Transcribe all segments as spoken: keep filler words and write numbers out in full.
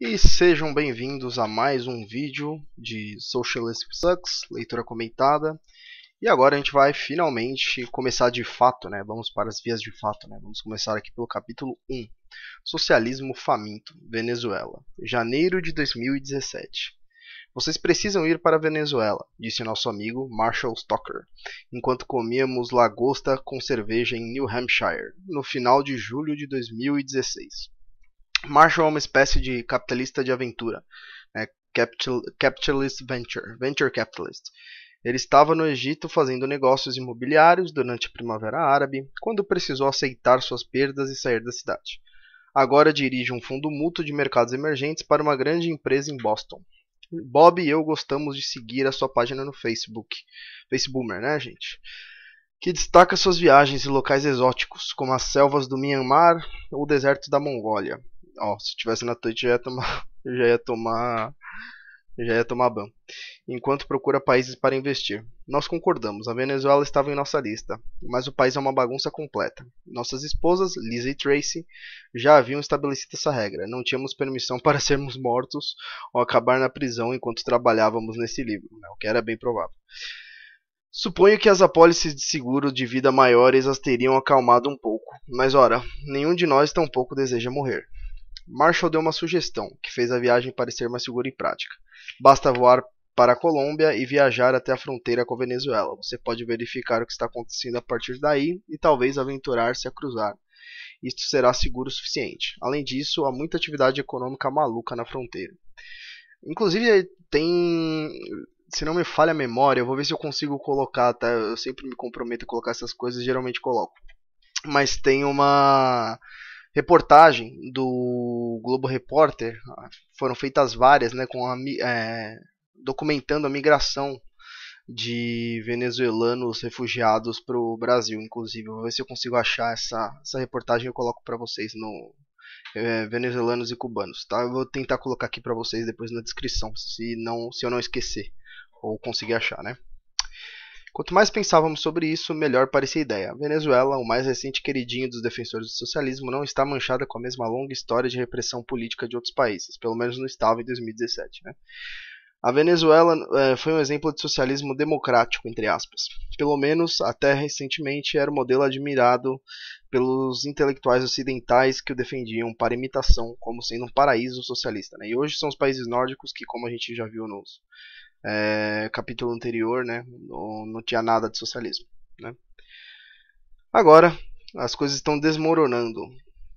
E sejam bem-vindos a mais um vídeo de Socialist Sucks, leitura comentada. E agora a gente vai finalmente começar de fato, né? Vamos para as vias de fato, né? Vamos começar aqui pelo capítulo um. Socialismo faminto, Venezuela, janeiro de dois mil e dezessete. Vocês precisam ir para a Venezuela, disse nosso amigo Marshall Stoker, enquanto comíamos lagosta com cerveja em New Hampshire, no final de julho de dois mil e dezesseis. Marshall é uma espécie de capitalista de aventura, né? Capital, Capitalist Venture, Venture Capitalist. Ele estava no Egito fazendo negócios imobiliários durante a Primavera Árabe, quando precisou aceitar suas perdas e sair da cidade. Agora dirige um fundo mútuo de mercados emergentes para uma grande empresa em Boston. Bob e eu gostamos de seguir a sua página no Facebook, Faceboomer, né, gente? Que destaca suas viagens em locais exóticos, como as selvas do Myanmar ou o deserto da Mongólia. Ó, se tivesse na Twitch, eu já ia tomar, já ia tomar, já ia tomar ban. Enquanto procura países para investir. Nós concordamos, a Venezuela estava em nossa lista, mas o país é uma bagunça completa. Nossas esposas, Lisa e Tracy, já haviam estabelecido essa regra. Não tínhamos permissão para sermos mortos ou acabar na prisão enquanto trabalhávamos nesse livro, né? O que era bem provável. Suponho que as apólices de seguro de vida maiores as teriam acalmado um pouco, mas ora, nenhum de nós tampouco deseja morrer. Marshall deu uma sugestão, que fez a viagem parecer mais segura e prática. Basta voar para a Colômbia e viajar até a fronteira com a Venezuela. Você pode verificar o que está acontecendo a partir daí e talvez aventurar-se a cruzar. Isto será seguro o suficiente. Além disso, há muita atividade econômica maluca na fronteira. Inclusive, tem... se não me falha a memória, eu vou ver se eu consigo colocar, tá? Eu sempre me comprometo a colocar essas coisas, geralmente coloco. Mas tem uma... reportagem do Globo Repórter, foram feitas várias, né, com a, é, documentando a migração de venezuelanos refugiados para o Brasil, inclusive. Vou ver se eu consigo achar essa, essa reportagem, eu coloco para vocês no é, venezuelanos e cubanos, tá? Eu vou tentar colocar aqui para vocês depois na descrição, se, não, se eu não esquecer ou conseguir achar, né? Quanto mais pensávamos sobre isso, melhor parecia a ideia. A Venezuela, o mais recente queridinho dos defensores do socialismo, não está manchada com a mesma longa história de repressão política de outros países, pelo menos não estava em dois mil e dezessete, né? A Venezuela eh, foi um exemplo de socialismo democrático, entre aspas. Pelo menos, até recentemente, era um modelo admirado pelos intelectuais ocidentais que o defendiam para imitação, como sendo um paraíso socialista, né? E hoje são os países nórdicos que, como a gente já viu nos... É, capítulo anterior, né, não, não tinha nada de socialismo, né? Agora, as coisas estão desmoronando,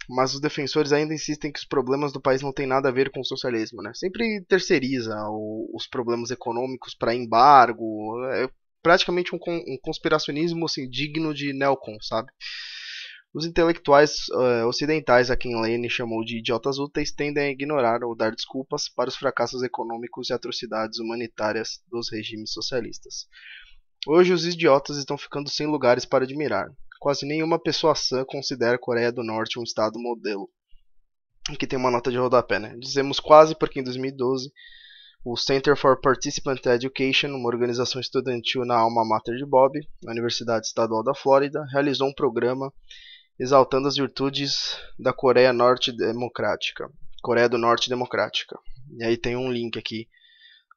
mas os defensores ainda insistem que os problemas do país não têm nada a ver com o socialismo, né? Sempre terceiriza o, os problemas econômicos para embargo, é praticamente um, um conspiracionismo assim, digno de neocon, sabe? Os intelectuais uh, ocidentais, a quem Lenin chamou de idiotas úteis, tendem a ignorar ou dar desculpas para os fracassos econômicos e atrocidades humanitárias dos regimes socialistas. Hoje os idiotas estão ficando sem lugares para admirar. Quase nenhuma pessoa sã considera a Coreia do Norte um estado modelo. Aqui tem uma nota de rodapé, né? Dizemos quase porque em dois mil e doze... o Center for Participant Education, uma organização estudantil na alma mater de Bob, na Universidade Estadual da Flórida, realizou um programa exaltando as virtudes da Coreia Norte Democrática. Coreia do Norte Democrática. E aí tem um link aqui,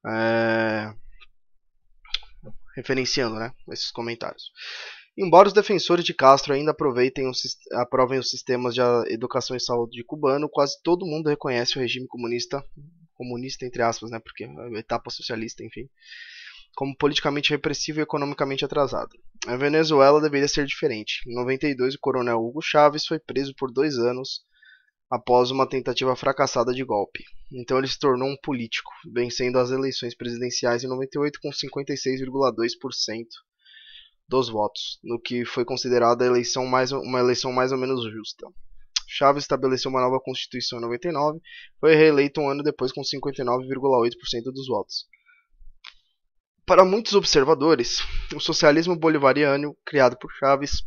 é... referenciando, né, esses comentários. Embora os defensores de Castro ainda aproveitem os, aprovem os sistemas de educação e saúde cubano, quase todo mundo reconhece o regime comunista, comunista entre aspas, né, porque é etapa socialista, enfim, como politicamente repressivo e economicamente atrasado. A Venezuela deveria ser diferente. Em noventa e dois, o coronel Hugo Chávez foi preso por dois anos após uma tentativa fracassada de golpe. Então ele se tornou um político, vencendo as eleições presidenciais em noventa e oito com cinquenta e seis vírgula dois por cento dos votos, no que foi considerada a eleição mais, uma eleição mais ou menos justa. Chávez estabeleceu uma nova Constituição em noventa e nove, foi reeleito um ano depois com cinquenta e nove vírgula oito por cento dos votos. Para muitos observadores, o socialismo bolivariano, criado por Chávez,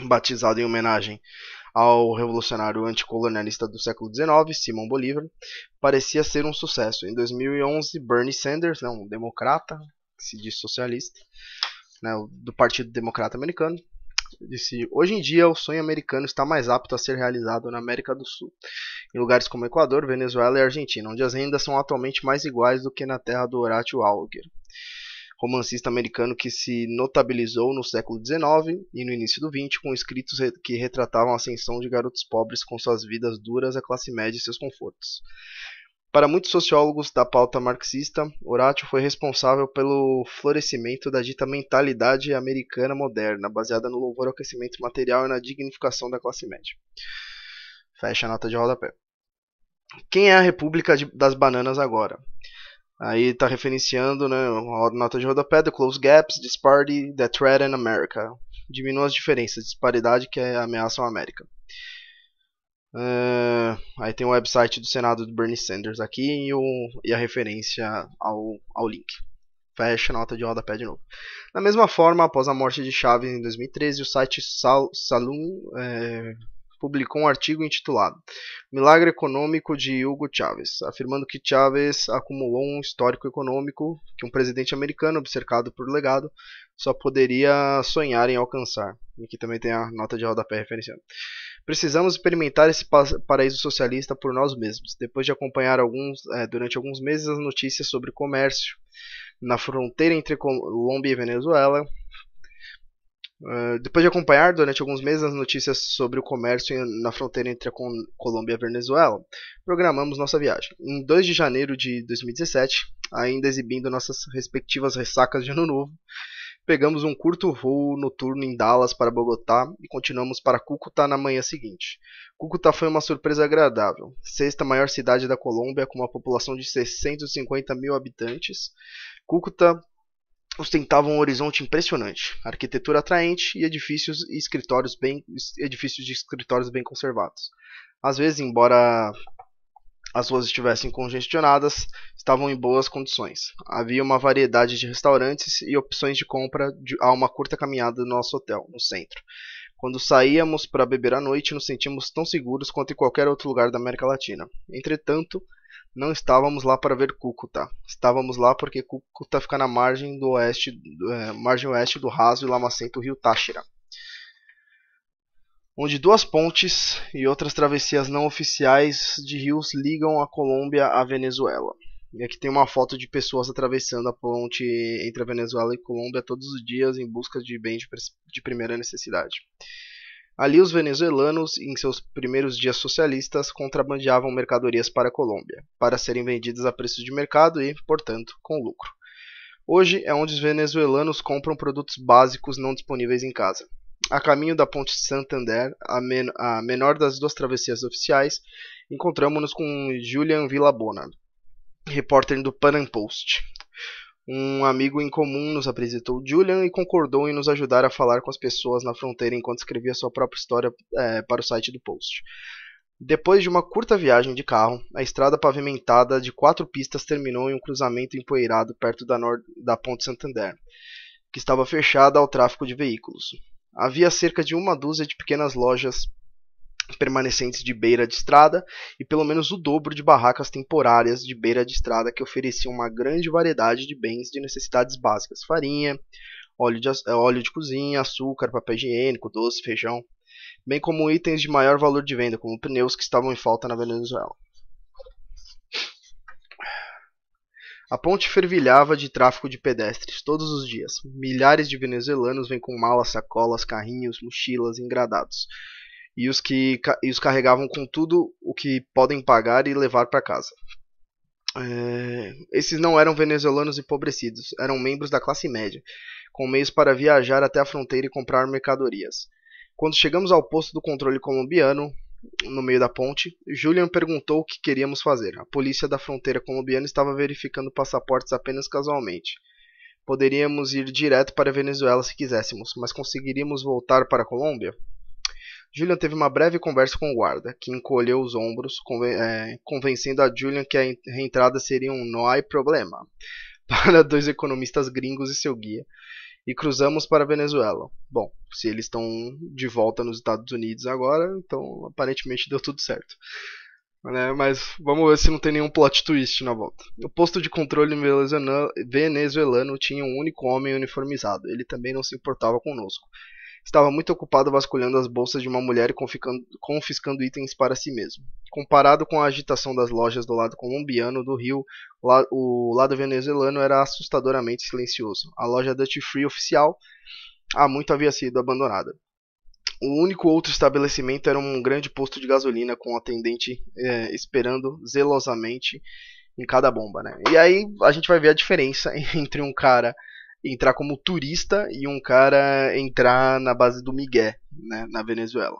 batizado em homenagem ao revolucionário anticolonialista do século dezenove, Simão Bolívar, parecia ser um sucesso. Em dois mil e onze, Bernie Sanders, um democrata, que se diz socialista, né, do Partido Democrata Americano, disse: hoje em dia o sonho americano está mais apto a ser realizado na América do Sul, em lugares como Equador, Venezuela e Argentina, onde as rendas são atualmente mais iguais do que na terra do Horatio Alger, romancista americano que se notabilizou no século dezenove e no início do vinte com escritos que retratavam a ascensão de garotos pobres com suas vidas duras, a classe média e seus confortos. Para muitos sociólogos da pauta marxista, Horatio foi responsável pelo florescimento da dita mentalidade americana moderna, baseada no louvor ao crescimento material e na dignificação da classe média. Fecha a nota de rodapé. Quem é a República de, das Bananas agora? Aí está referenciando, né, a nota de rodapé: The Close Gaps, Disparity that Threaten America. Diminua as diferenças, disparidade que ameaçam a América. Uh, aí tem o website do Senado do Bernie Sanders aqui e, o, e a referência ao, ao link. Fecha a nota de rodapé de novo. Da mesma forma, após a morte de Chávez em dois mil e treze, o site Sal, Salum é, publicou um artigo intitulado Milagre Econômico de Hugo Chávez, afirmando que Chávez acumulou um histórico econômico que um presidente americano, obcercado por legado, só poderia sonhar em alcançar. E aqui também tem a nota de rodapé referenciando. Precisamos experimentar esse paraíso socialista por nós mesmos, depois de acompanhar alguns, é, durante alguns meses as notícias sobre comércio na fronteira entre Colômbia e Venezuela. Uh, depois de acompanhar durante alguns meses as notícias sobre o comércio na fronteira entre a Colômbia e a Venezuela, programamos nossa viagem. Em dois de janeiro de dois mil e dezessete, ainda exibindo nossas respectivas ressacas de ano novo, pegamos um curto voo noturno em Dallas para Bogotá e continuamos para Cúcuta na manhã seguinte. Cúcuta foi uma surpresa agradável. Sexta maior cidade da Colômbia, com uma população de seiscentos e cinquenta mil habitantes, Cúcuta ostentava um horizonte impressionante, arquitetura atraente e edifícios, e escritórios bem, edifícios de escritórios bem conservados. Às vezes, embora as ruas estivessem congestionadas, estavam em boas condições. Havia uma variedade de restaurantes e opções de compra de, a uma curta caminhada do nosso hotel, no centro. Quando saíamos para beber à noite, nos sentimos tão seguros quanto em qualquer outro lugar da América Latina. Entretanto, não estávamos lá para ver Cúcuta. Estávamos lá porque Cúcuta fica na margem, do oeste, eh, margem oeste do raso e lamacento rio Táchira, onde duas pontes e outras travessias não oficiais de rios ligam a Colômbia à Venezuela. E aqui tem uma foto de pessoas atravessando a ponte entre a Venezuela e a Colômbia todos os dias em busca de bens de primeira necessidade. Ali os venezuelanos, em seus primeiros dias socialistas, contrabandeavam mercadorias para a Colômbia, para serem vendidas a preços de mercado e, portanto, com lucro. Hoje é onde os venezuelanos compram produtos básicos não disponíveis em casa. A caminho da Ponte Santander, a, men a menor das duas travessias oficiais, encontramos-nos com Julian Villabona, repórter do Pan Am Post. Um amigo em comum nos apresentou Julian e concordou em nos ajudar a falar com as pessoas na fronteira enquanto escrevia sua própria história é, para o site do Post. Depois de uma curta viagem de carro, a estrada pavimentada de quatro pistas terminou em um cruzamento empoeirado perto da, da Ponte Santander, que estava fechada ao tráfego de veículos. Havia cerca de uma dúzia de pequenas lojas permanecentes de beira de estrada e pelo menos o dobro de barracas temporárias de beira de estrada que ofereciam uma grande variedade de bens de necessidades básicas: farinha, óleo de, óleo de cozinha, açúcar, papel higiênico, doce, feijão, bem como itens de maior valor de venda, como pneus, que estavam em falta na Venezuela. A ponte fervilhava de tráfego de pedestres todos os dias. Milhares de venezuelanos vêm com malas, sacolas, carrinhos, mochilas, engradados. E os, que, e os carregavam com tudo o que podem pagar e levar para casa. É, esses não eram venezuelanos empobrecidos, eram membros da classe média, com meios para viajar até a fronteira e comprar mercadorias. Quando chegamos ao posto do controle colombiano, no meio da ponte, Julian perguntou o que queríamos fazer. A polícia da fronteira colombiana estava verificando passaportes apenas casualmente. Poderíamos ir direto para a Venezuela se quiséssemos, mas conseguiríamos voltar para a Colômbia? Julian teve uma breve conversa com o guarda, que encolheu os ombros, conven é, convencendo a Julian que a reentrada seria um "no hay problema" para dois economistas gringos e seu guia, e cruzamos para a Venezuela. Bom, se eles estão de volta nos Estados Unidos agora, então aparentemente deu tudo certo. Né? Mas vamos ver se não tem nenhum plot twist na volta. O posto de controle venezuelano tinha um único homem uniformizado. Ele também não se importava conosco. Estava muito ocupado vasculhando as bolsas de uma mulher e confiscando itens para si mesmo. Comparado com a agitação das lojas do lado colombiano do rio, o lado venezuelano era assustadoramente silencioso. A loja Duty Free oficial há muito havia sido abandonada. O único outro estabelecimento era um grande posto de gasolina com o atendente eh, esperando zelosamente em cada bomba, né? E aí a gente vai ver a diferença entre um cara entrar como turista e um cara entrar na base do migué, né, na Venezuela.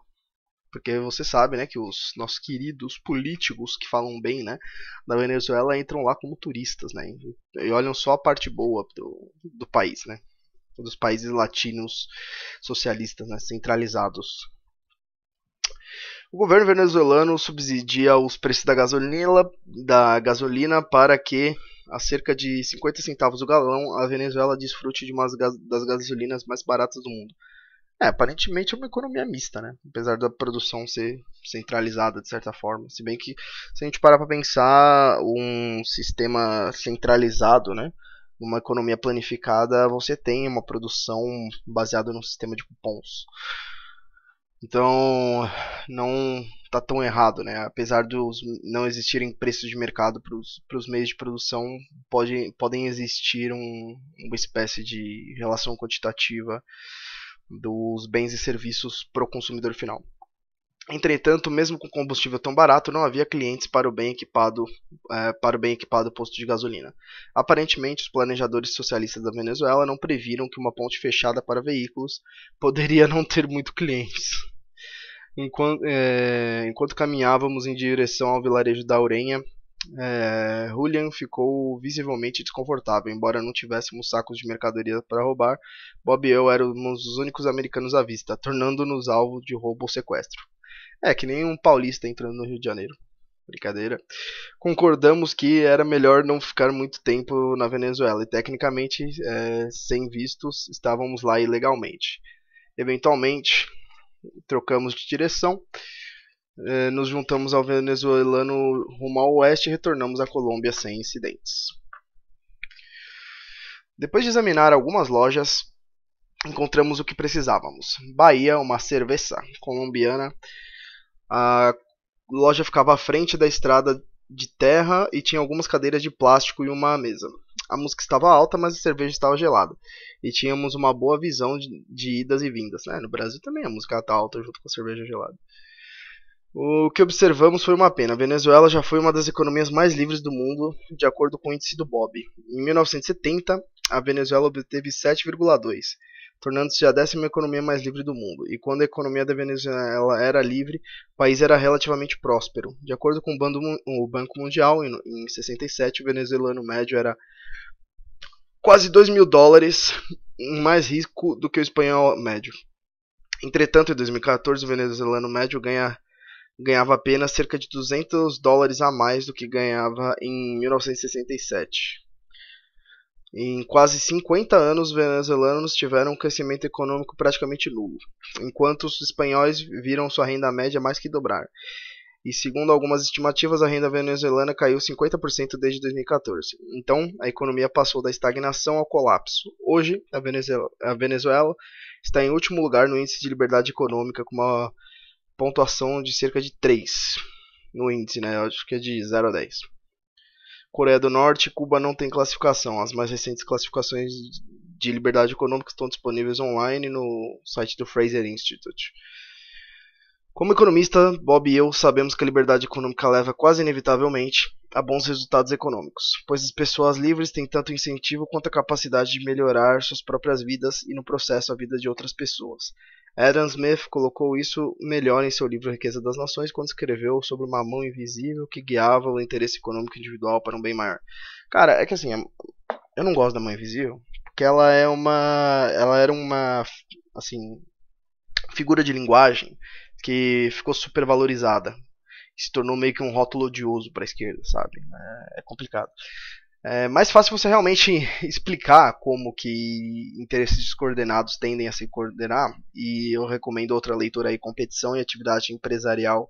Porque você sabe, né, que os nossos queridos políticos que falam bem, né, da Venezuela entram lá como turistas, né, e olham só a parte boa do, do país, né, dos países latinos socialistas, né, centralizados. O governo venezuelano subsidia os preços da gasolina, da gasolina para que, a cerca de cinquenta centavos o galão, a Venezuela desfrute de uma das gasolinas mais baratas do mundo. É, aparentemente é uma economia mista, né? Apesar da produção ser centralizada de certa forma. Se bem que, se a gente parar para pensar, um sistema centralizado, né, uma economia planificada, você tem uma produção baseada num sistema de cupons. Então, não está tão errado, né? Apesar de não existirem preços de mercado para os meios de produção, pode, podem existir um, uma espécie de relação quantitativa dos bens e serviços para o consumidor final. Entretanto, mesmo com combustível tão barato, não havia clientes para o bem equipado, é, para o bem equipado posto de gasolina. Aparentemente, os planejadores socialistas da Venezuela não previram que uma ponte fechada para veículos poderia não ter muito clientes. Enquanto, é, enquanto caminhávamos em direção ao vilarejo da Urenha, é, Julian ficou visivelmente desconfortável. Embora não tivéssemos sacos de mercadoria para roubar, Bob e eu éramos os únicos americanos à vista, tornando-nos alvo de roubo ou sequestro. É, que nem um paulista entrando no Rio de Janeiro. Brincadeira. Concordamos que era melhor não ficar muito tempo na Venezuela. E tecnicamente, é, sem vistos, estávamos lá ilegalmente. Eventualmente, trocamos de direção. É, nos juntamos ao venezuelano rumo ao oeste e retornamos à Colômbia sem incidentes. Depois de examinar algumas lojas, encontramos o que precisávamos. Bahia, uma cerveja colombiana. A loja ficava à frente da estrada de terra e tinha algumas cadeiras de plástico e uma mesa. A música estava alta, mas a cerveja estava gelada. E tínhamos uma boa visão de, de idas e vindas. É, no Brasil também a música está alta junto com a cerveja gelada. O que observamos foi uma pena. A Venezuela já foi uma das economias mais livres do mundo, de acordo com o índice do Bob. Em mil novecentos e setenta, a Venezuela obteve sete vírgula dois. Tornando-se a décima economia mais livre do mundo. E quando a economia da Venezuela era livre, o país era relativamente próspero. De acordo com o Banco Mundial, em sessenta e sete, o venezuelano médio era quase dois mil dólares mais rico do que o espanhol médio. Entretanto, em dois mil e quatorze, o venezuelano médio ganha, ganhava apenas cerca de duzentos dólares a mais do que ganhava em mil novecentos e sessenta e sete. Em quase cinquenta anos, os venezuelanos tiveram um crescimento econômico praticamente nulo, enquanto os espanhóis viram sua renda média mais que dobrar. E segundo algumas estimativas, a renda venezuelana caiu cinquenta por cento desde dois mil e quatorze. Então, a economia passou da estagnação ao colapso. Hoje, a Venezuela, a Venezuela está em último lugar no índice de liberdade econômica, com uma pontuação de cerca de três no índice, né? Eu acho que é de zero a dez. Coreia do Norte e Cuba não têm classificação. As mais recentes classificações de liberdade econômica estão disponíveis online no site do Fraser Institute. Como economista, Bob e eu sabemos que a liberdade econômica leva quase inevitavelmente a bons resultados econômicos, pois as pessoas livres têm tanto incentivo quanto a capacidade de melhorar suas próprias vidas e, no processo, a vida de outras pessoas. Adam Smith colocou isso melhor em seu livro Riqueza das Nações, quando escreveu sobre uma mão invisível que guiava o interesse econômico individual para um bem maior. Cara, é que assim, eu não gosto da mão invisível, porque ela é uma, ela era uma, assim, figura de linguagem que ficou super valorizada, se tornou meio que um rótulo odioso para a esquerda, sabe? É complicado. É mais fácil você realmente explicar como que interesses descoordenados tendem a se coordenar, e eu recomendo outra leitura aí, Competição e Atividade Empresarial,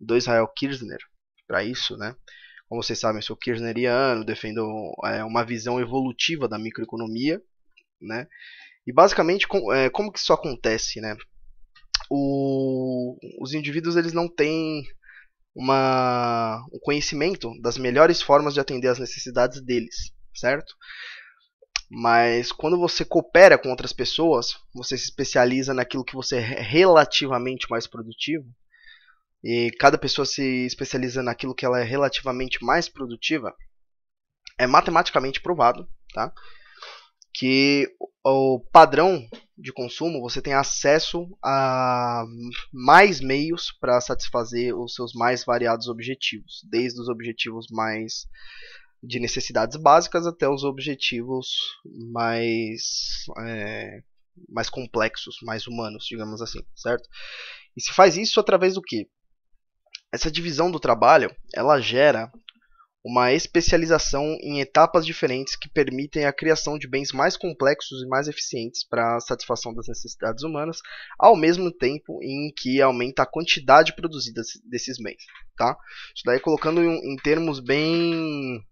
do Israel Kirchner, para isso, né? Como vocês sabem, eu sou kirchneriano, defendo é, uma visão evolutiva da microeconomia, né? E basicamente, com, é, como que isso acontece, né? O, os indivíduos, eles não têm uma, um conhecimento das melhores formas de atender às necessidades deles, certo? Mas quando você coopera com outras pessoas, você se especializa naquilo que você é relativamente mais produtivo, e cada pessoa se especializa naquilo que ela é relativamente mais produtiva, é matematicamente provado, tá? Que o padrão de consumo, você tem acesso a mais meios para satisfazer os seus mais variados objetivos, desde os objetivos mais de necessidades básicas até os objetivos mais, é, mais complexos, mais humanos, digamos assim, certo? E se faz isso através do quê? Essa divisão do trabalho, ela gera uma especialização em etapas diferentes que permitem a criação de bens mais complexos e mais eficientes para a satisfação das necessidades humanas, ao mesmo tempo em que aumenta a quantidade produzida desses bens, tá? Isso daí colocando em termos bem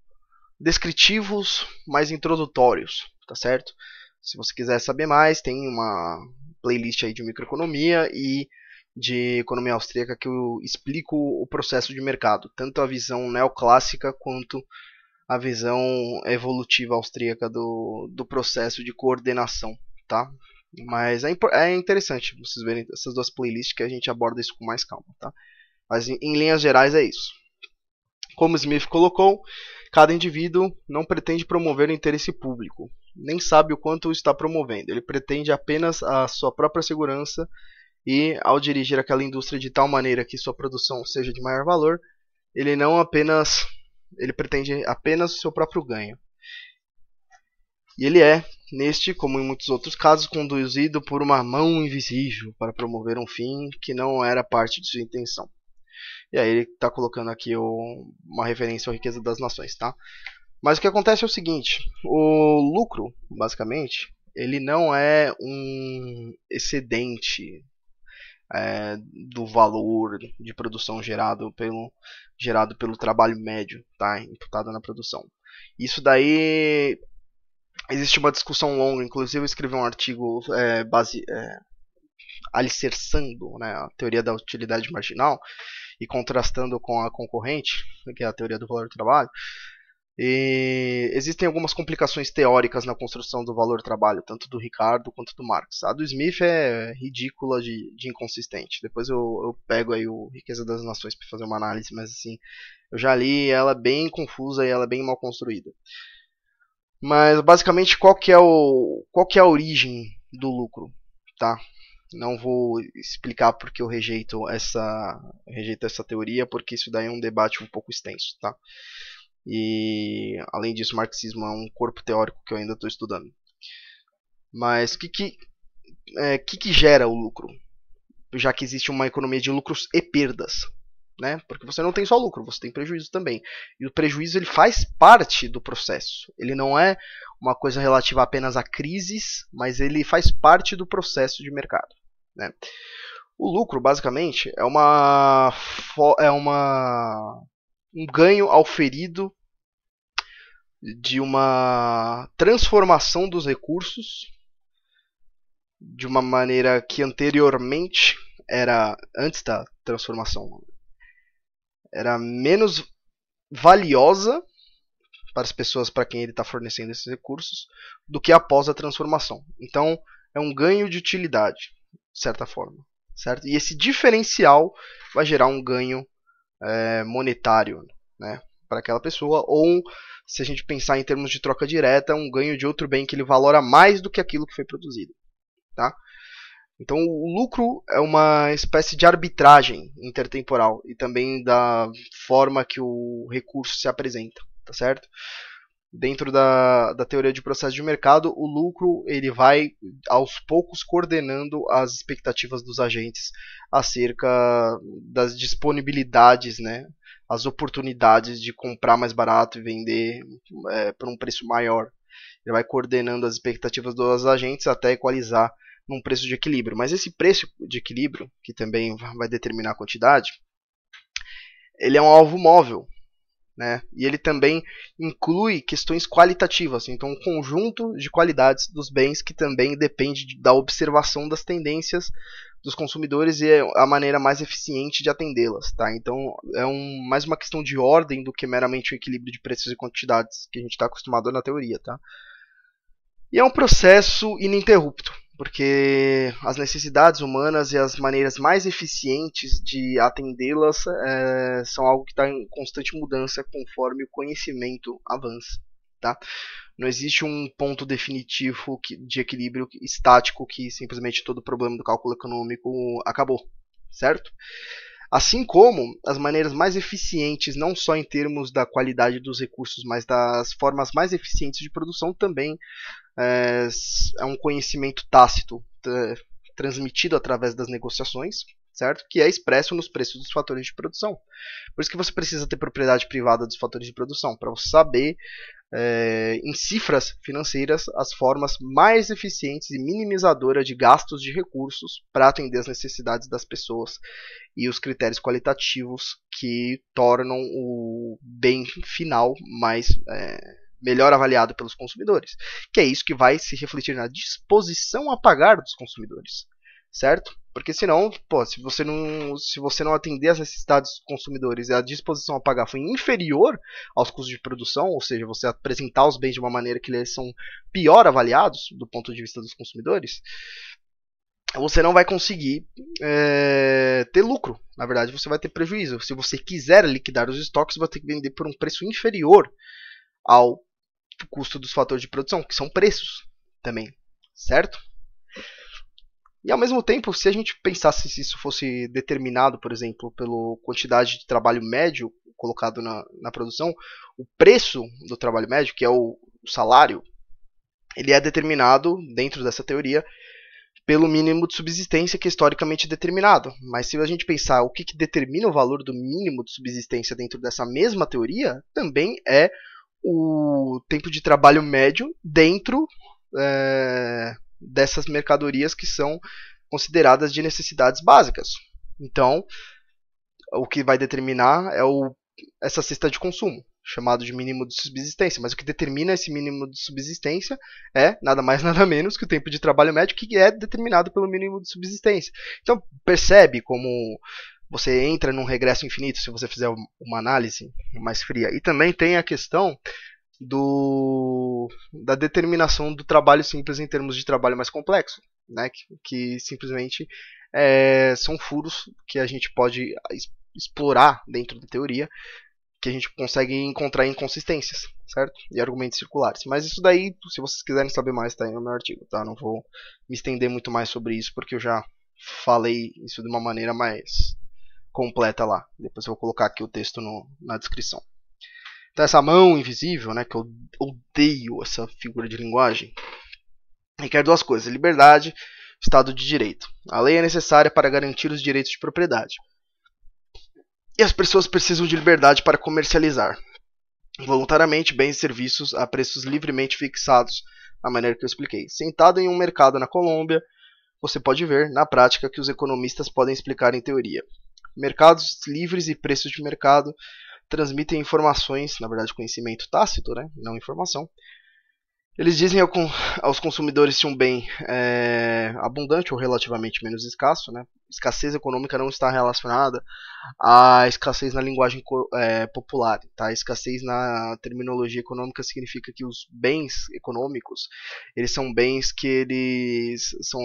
descritivos, mas introdutórios, tá certo? Se você quiser saber mais, tem uma playlist aí de microeconomia e de economia austríaca que eu explico o processo de mercado, tanto a visão neoclássica quanto a visão evolutiva austríaca do, do processo de coordenação, tá? Mas é, é interessante vocês verem essas duas playlists que a gente aborda isso com mais calma, tá? Mas em, em linhas gerais é isso. Como Smith colocou, cada indivíduo não pretende promover o interesse público, nem sabe o quanto o está promovendo, ele pretende apenas a sua própria segurança. E ao dirigir aquela indústria de tal maneira que sua produção seja de maior valor, ele não apenas, ele pretende apenas o seu próprio ganho. E ele é, neste, como em muitos outros casos, conduzido por uma mão invisível para promover um fim que não era parte de sua intenção. E aí ele está colocando aqui o, uma referência à Riqueza das Nações, tá? Mas o que acontece é o seguinte, o lucro, basicamente, ele não é um excedente É, do valor de produção gerado pelo, gerado pelo trabalho médio, tá? Imputado na produção. Isso daí existe uma discussão longa, inclusive eu escrevi um artigo é, base, é, alicerçando, né, a teoria da utilidade marginal e contrastando com a concorrente, que é a teoria do valor do trabalho. E existem algumas complicações teóricas na construção do valor trabalho, tanto do Ricardo quanto do Marx. A do Smith é ridícula de, de inconsistente. Depois eu, eu pego aí o Riqueza das Nações para fazer uma análise, mas assim, eu já li ela bem confusa e ela bem mal construída. Mas basicamente qual que é o qual que é a origem do lucro, tá? Não vou explicar porque eu rejeito essa rejeito essa teoria, porque isso daí é um debate um pouco extenso, tá? E, além disso, o marxismo é um corpo teórico que eu ainda estou estudando. Mas o que que, é, que que gera o lucro? Já que existe uma economia de lucros e perdas, né? Porque você não tem só lucro, você tem prejuízo também. E o prejuízo ele faz parte do processo. Ele não é uma coisa relativa apenas a crises, mas ele faz parte do processo de mercado, né? O lucro, basicamente, é uma... É uma um ganho auferido de uma transformação dos recursos de uma maneira que anteriormente era, antes da transformação, era menos valiosa para as pessoas para quem ele está fornecendo esses recursos do que após a transformação. Então, é um ganho de utilidade, de certa forma, certo? E esse diferencial vai gerar um ganho monetário, né, para aquela pessoa, ou se a gente pensar em termos de troca direta, um ganho de outro bem que ele valora mais do que aquilo que foi produzido, tá? Então o lucro é uma espécie de arbitragem intertemporal e também da forma que o recurso se apresenta, tá certo? Dentro da, da teoria de processo de mercado, o lucro ele vai aos poucos coordenando as expectativas dos agentes acerca das disponibilidades, né, as oportunidades de comprar mais barato e vender é, por um preço maior. Ele vai coordenando as expectativas dos agentes até equalizar num preço de equilíbrio. Mas esse preço de equilíbrio, que também vai determinar a quantidade, ele é um alvo móvel. né? E ele também inclui questões qualitativas, então um conjunto de qualidades dos bens que também depende de, da observação das tendências dos consumidores e é a maneira mais eficiente de atendê-las, tá? Então é um, mais uma questão de ordem do que meramente o equilíbrio de preços e quantidades que a gente está acostumado na teoria, tá? E é um processo ininterrupto, porque as necessidades humanas e as maneiras mais eficientes de atendê-las é, são algo que está em constante mudança conforme o conhecimento avança, tá? Não existe um ponto definitivo de equilíbrio estático que simplesmente todo o problema do cálculo econômico acabou, certo? Assim como as maneiras mais eficientes, não só em termos da qualidade dos recursos, mas das formas mais eficientes de produção também é, é um conhecimento tácito tra- transmitido através das negociações, certo? Que é expresso nos preços dos fatores de produção. Por isso que você precisa ter propriedade privada dos fatores de produção, para você saber é, em cifras financeiras as formas mais eficientes e minimizadoras de gastos de recursos para atender as necessidades das pessoas e os critérios qualitativos que tornam o bem final mais é, melhor avaliado pelos consumidores, que é isso que vai se refletir na disposição a pagar dos consumidores, certo? Porque senão, pô, se você não, se você não atender às necessidades dos consumidores e a disposição a pagar for inferior aos custos de produção, ou seja, você apresentar os bens de uma maneira que eles são pior avaliados do ponto de vista dos consumidores, você não vai conseguir é, ter lucro. Na verdade, você vai ter prejuízo. Se você quiser liquidar os estoques, você vai ter que vender por um preço inferior ao custo dos fatores de produção, que são preços também, certo? E ao mesmo tempo, se a gente pensasse se isso fosse determinado, por exemplo, pela quantidade de trabalho médio colocado na, na produção, o preço do trabalho médio, que é o, o salário, ele é determinado, dentro dessa teoria, pelo mínimo de subsistência que é historicamente determinado. Mas se a gente pensar o que, que determina o valor do mínimo de subsistência dentro dessa mesma teoria, também é o tempo de trabalho médio dentro... É, dessas mercadorias que são consideradas de necessidades básicas. Então, o que vai determinar é o, essa cesta de consumo, chamado de mínimo de subsistência. Mas o que determina esse mínimo de subsistência é nada mais nada menos que o tempo de trabalho médio, que é determinado pelo mínimo de subsistência. Então, percebe como você entra num regresso infinito se você fizer uma análise mais fria. E também tem a questão Do, da determinação do trabalho simples em termos de trabalho mais complexo, né? que, que simplesmente é, são furos que a gente pode explorar dentro da teoria, que a gente consegue encontrar inconsistências, certo? E argumentos circulares. Mas isso daí, se vocês quiserem saber mais, está aí no meu artigo, tá? Não vou me estender muito mais sobre isso, porque eu já falei isso de uma maneira mais completa lá. Depois eu vou colocar aqui o texto no, na descrição. Então essa mão invisível, né, que eu odeio essa figura de linguagem, requer duas coisas: liberdade e Estado de Direito. A lei é necessária para garantir os direitos de propriedade. E as pessoas precisam de liberdade para comercializar voluntariamente bens e serviços a preços livremente fixados, da maneira que eu expliquei. Sentado em um mercado na Colômbia, você pode ver, na prática, que os economistas podem explicar em teoria. Mercados livres e preços de mercado transmitem informações, na verdade conhecimento tácito, né? Não informação. Eles dizem ao, aos consumidores se um bem é abundante ou relativamente menos escasso, né? Escassez econômica não está relacionada à escassez na linguagem é, popular, tá? Escassez na terminologia econômica significa que os bens econômicos, eles são bens que eles são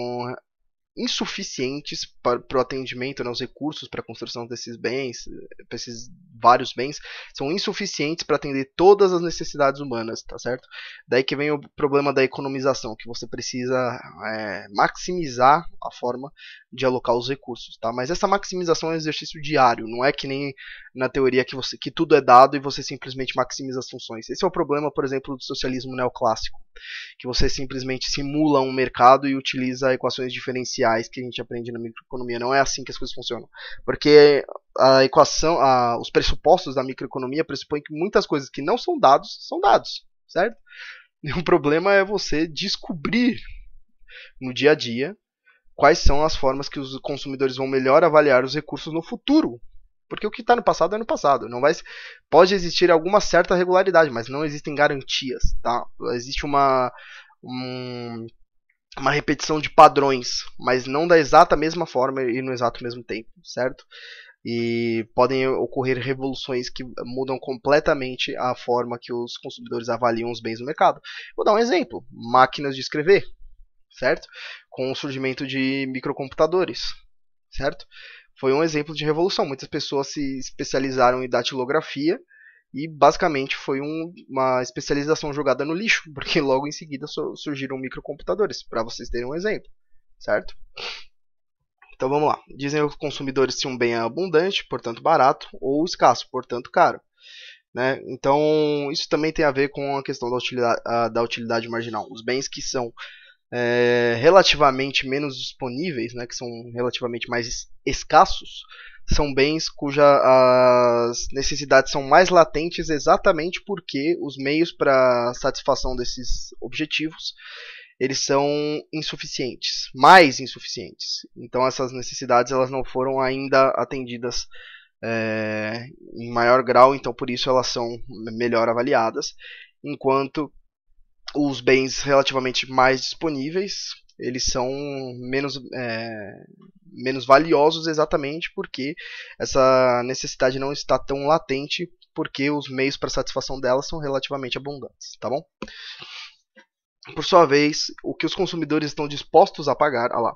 insuficientes para, para o atendimento, né, os recursos para a construção desses bens, para esses vários bens, são insuficientes para atender todas as necessidades humanas, tá certo? Daí que vem o problema da economização, que você precisa é, maximizar a forma de alocar os recursos, tá? Mas essa maximização é um exercício diário, não é que nem na teoria que, você, que tudo é dado e você simplesmente maximiza as funções. Esse é o problema, por exemplo, do socialismo neoclássico, que você simplesmente simula um mercado e utiliza equações diferenciais que a gente aprende na microeconomia. Não é assim que as coisas funcionam, porque a equação, a, os pressupostos da microeconomia pressupõem que muitas coisas que não são dados, são dados, certo? E o problema é você descobrir no dia a dia quais são as formas que os consumidores vão melhor avaliar os recursos no futuro, Porque o que está no passado é no passado. Não vai, pode existir alguma certa regularidade, mas não existem garantias, tá? Existe uma, um, uma repetição de padrões, mas não da exata mesma forma e no exato mesmo tempo, certo? E podem ocorrer revoluções que mudam completamente a forma que os consumidores avaliam os bens no mercado. Vou dar um exemplo. Máquinas de escrever, certo? Com o surgimento de microcomputadores, certo? Foi um exemplo de revolução. Muitas pessoas se especializaram em datilografia e basicamente foi um, uma especialização jogada no lixo, porque logo em seguida surgiram microcomputadores, para vocês terem um exemplo, certo? Então vamos lá. Dizem os consumidores se um bem é abundante, portanto barato, ou escasso, portanto caro, né? Então isso também tem a ver com a questão da utilidade, da utilidade marginal. Os bens que são É, relativamente menos disponíveis, né, que são relativamente mais escassos, são bens cujas necessidades são mais latentes, exatamente porque os meios para satisfação desses objetivos eles são insuficientes, mais insuficientes. Então essas necessidades elas não foram ainda atendidas é, em maior grau, então por isso elas são melhor avaliadas, enquanto os bens relativamente mais disponíveis, eles são menos, é, menos valiosos exatamente porque essa necessidade não está tão latente, porque os meios para satisfação delas são relativamente abundantes, tá bom? Por sua vez, o que os consumidores estão dispostos a pagar, ah lá,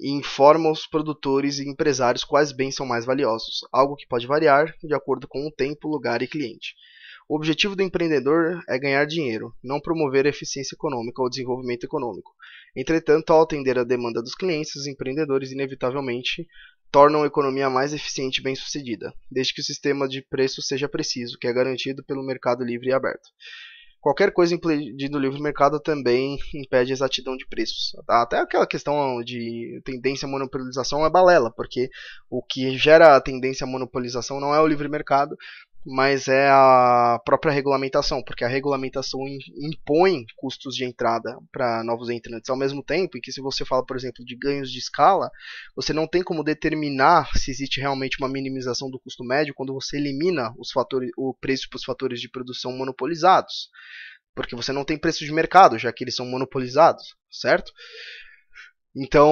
informa os produtores e empresários quais bens são mais valiosos, algo que pode variar de acordo com o tempo, lugar e cliente. O objetivo do empreendedor é ganhar dinheiro, não promover a eficiência econômica ou desenvolvimento econômico. Entretanto, ao atender a demanda dos clientes, os empreendedores inevitavelmente tornam a economia mais eficiente e bem-sucedida, desde que o sistema de preço seja preciso, que é garantido pelo mercado livre e aberto. Qualquer coisa impedindo o livre mercado também impede a exatidão de preços. Até aquela questão de tendência à monopolização é balela, porque o que gera a tendência à monopolização não é o livre mercado, mas é a própria regulamentação, porque a regulamentação impõe custos de entrada para novos entrantes, ao mesmo tempo em que, se você fala, por exemplo, de ganhos de escala, você não tem como determinar se existe realmente uma minimização do custo médio quando você elimina os fatores, o preço para os fatores de produção monopolizados, porque você não tem preço de mercado, já que eles são monopolizados, certo? Então,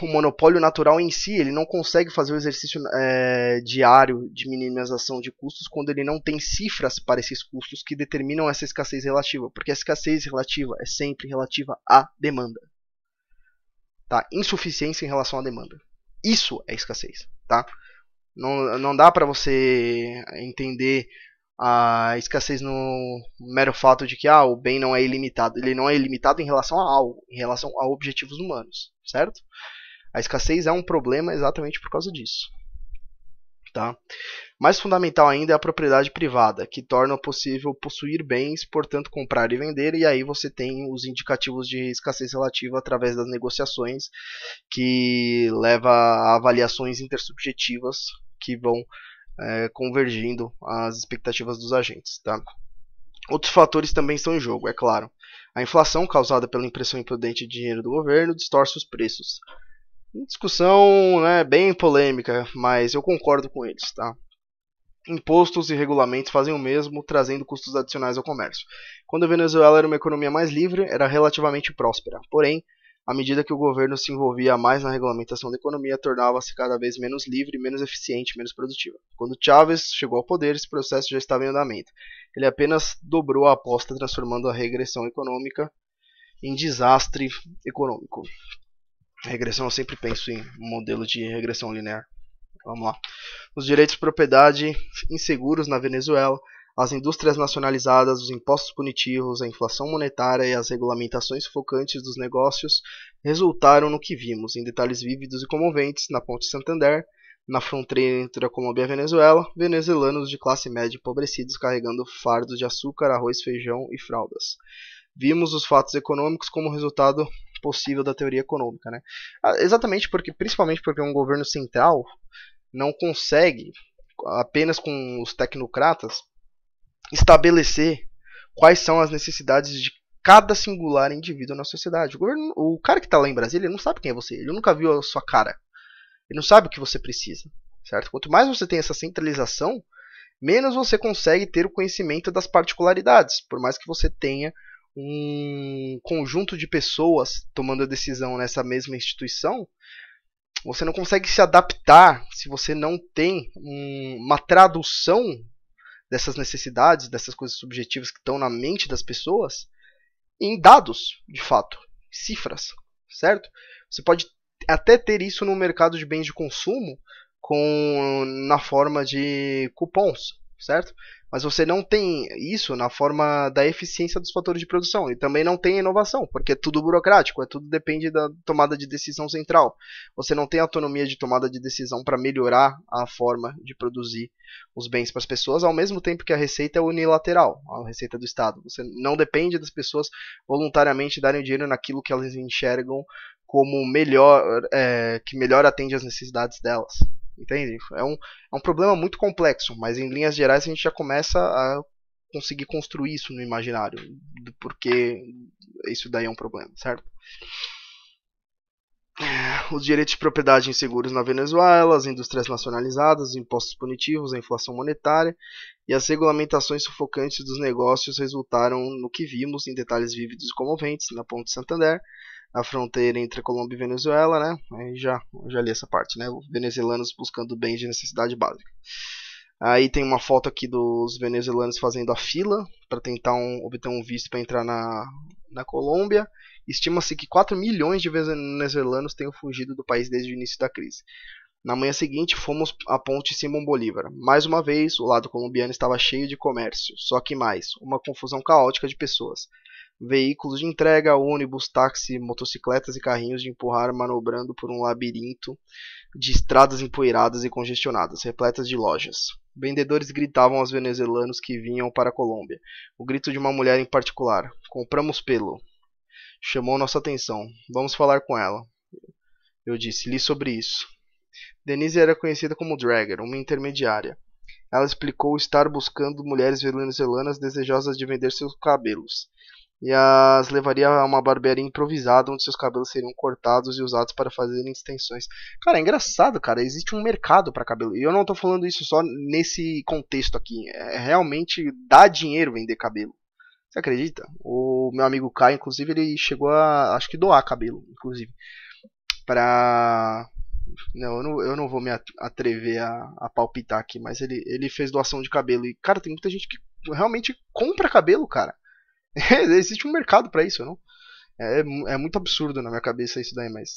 o monopólio natural em si, ele não consegue fazer o exercício é, diário de minimização de custos quando ele não tem cifras para esses custos que determinam essa escassez relativa, porque a escassez relativa é sempre relativa à demanda, tá? Insuficiência em relação à demanda. Isso é escassez, tá? Não, não dá para você entender a escassez no mero fato de que ah, o bem não é ilimitado. Ele não é ilimitado em relação a algo, em relação a objetivos humanos, certo? A escassez é um problema exatamente por causa disso, tá? Mais fundamental ainda é a propriedade privada, que torna possível possuir bens, portanto comprar e vender, e aí você tem os indicativos de escassez relativa através das negociações, que leva a avaliações intersubjetivas que vão É, convergindo às expectativas dos agentes, tá? Outros fatores também estão em jogo, é claro. A inflação causada pela impressão imprudente de dinheiro do governo distorce os preços. Discussão, né, bem polêmica, mas eu concordo com eles, tá? Impostos e regulamentos fazem o mesmo, trazendo custos adicionais ao comércio. Quando a Venezuela era uma economia mais livre, era relativamente próspera, porém, à medida que o governo se envolvia mais na regulamentação da economia, tornava-se cada vez menos livre, menos eficiente, menos produtiva. Quando Chávez chegou ao poder, esse processo já estava em andamento. Ele apenas dobrou a aposta, transformando a regressão econômica em desastre econômico. Regressão, eu sempre penso em um modelo de regressão linear. Vamos lá. Os direitos de propriedade inseguros na Venezuela, as indústrias nacionalizadas, os impostos punitivos, a inflação monetária e as regulamentações focantes dos negócios resultaram no que vimos, em detalhes vívidos e comoventes, na Ponte Santander, na fronteira entre a Colômbia e a Venezuela, venezuelanos de classe média empobrecidos carregando fardos de açúcar, arroz, feijão e fraldas. Vimos os fatos econômicos como resultado possível da teoria econômica, né? Exatamente porque, principalmente porque um governo central não consegue, apenas com os tecnocratas, estabelecer quais são as necessidades de cada singular indivíduo na sociedade. O, governo, o cara que está lá em Brasília, ele não sabe quem é você, ele nunca viu a sua cara, ele não sabe o que você precisa, certo? Quanto mais você tem essa centralização, menos você consegue ter o conhecimento das particularidades, por mais que você tenha um conjunto de pessoas tomando a decisão nessa mesma instituição, você não consegue se adaptar se você não tem um, uma tradução dessas necessidades, dessas coisas subjetivas que estão na mente das pessoas, em dados, de fato, cifras, certo? Você pode até ter isso no mercado de bens de consumo com, na forma de cupons, certo? Mas você não tem isso na forma da eficiência dos fatores de produção. E também não tem inovação, porque é tudo burocrático, é tudo depende da tomada de decisão central. Você não tem autonomia de tomada de decisão para melhorar a forma de produzir os bens para as pessoas, ao mesmo tempo que a receita é unilateral, a receita do Estado. Você não depende das pessoas voluntariamente darem dinheiro naquilo que elas enxergam como melhor, é, que melhor atende às necessidades delas. Entende? É um, é um problema muito complexo, mas em linhas gerais a gente já começa a conseguir construir isso no imaginário, porque isso daí é um problema, certo? Os direitos de propriedade inseguros na Venezuela, as indústrias nacionalizadas, os impostos punitivos, a inflação monetária e as regulamentações sufocantes dos negócios resultaram no que vimos em detalhes vívidos e comoventes na Ponte Santander, a fronteira entre a Colômbia e Venezuela, né? Aí já, já li essa parte, né? Venezuelanos buscando bens de necessidade básica. Aí tem uma foto aqui dos venezuelanos fazendo a fila para tentar um, obter um visto para entrar na, na Colômbia. Estima-se que quatro milhões de venezuelanos tenham fugido do país desde o início da crise. Na manhã seguinte, fomos à ponte Simão Bolívar. Mais uma vez, o lado colombiano estava cheio de comércio, só que mais, uma confusão caótica de pessoas. Veículos de entrega, ônibus, táxi, motocicletas e carrinhos de empurrar manobrando por um labirinto de estradas empoeiradas e congestionadas, repletas de lojas. Vendedores gritavam aos venezuelanos que vinham para a Colômbia. O grito de uma mulher em particular, compramos pelo, chamou nossa atenção. Vamos falar com ela. Eu disse, li sobre isso. Denise era conhecida como Dragger, uma intermediária. Ela explicou estar buscando mulheres venezuelanas desejosas de vender seus cabelos. E as levaria a uma barbearia improvisada, onde seus cabelos seriam cortados e usados para fazerem extensões. Cara, é engraçado, cara. Existe um mercado para cabelo. E eu não tô falando isso só nesse contexto aqui. É realmente dá dinheiro vender cabelo. Você acredita? O meu amigo Kai, inclusive, ele chegou a, acho que doar cabelo, inclusive. Pra... Não, eu não, eu não vou me atrever a, a palpitar aqui, mas ele, ele fez doação de cabelo. E, cara, tem muita gente que realmente compra cabelo, cara. Existe um mercado pra isso, não? É, é muito absurdo na minha cabeça isso daí, mas...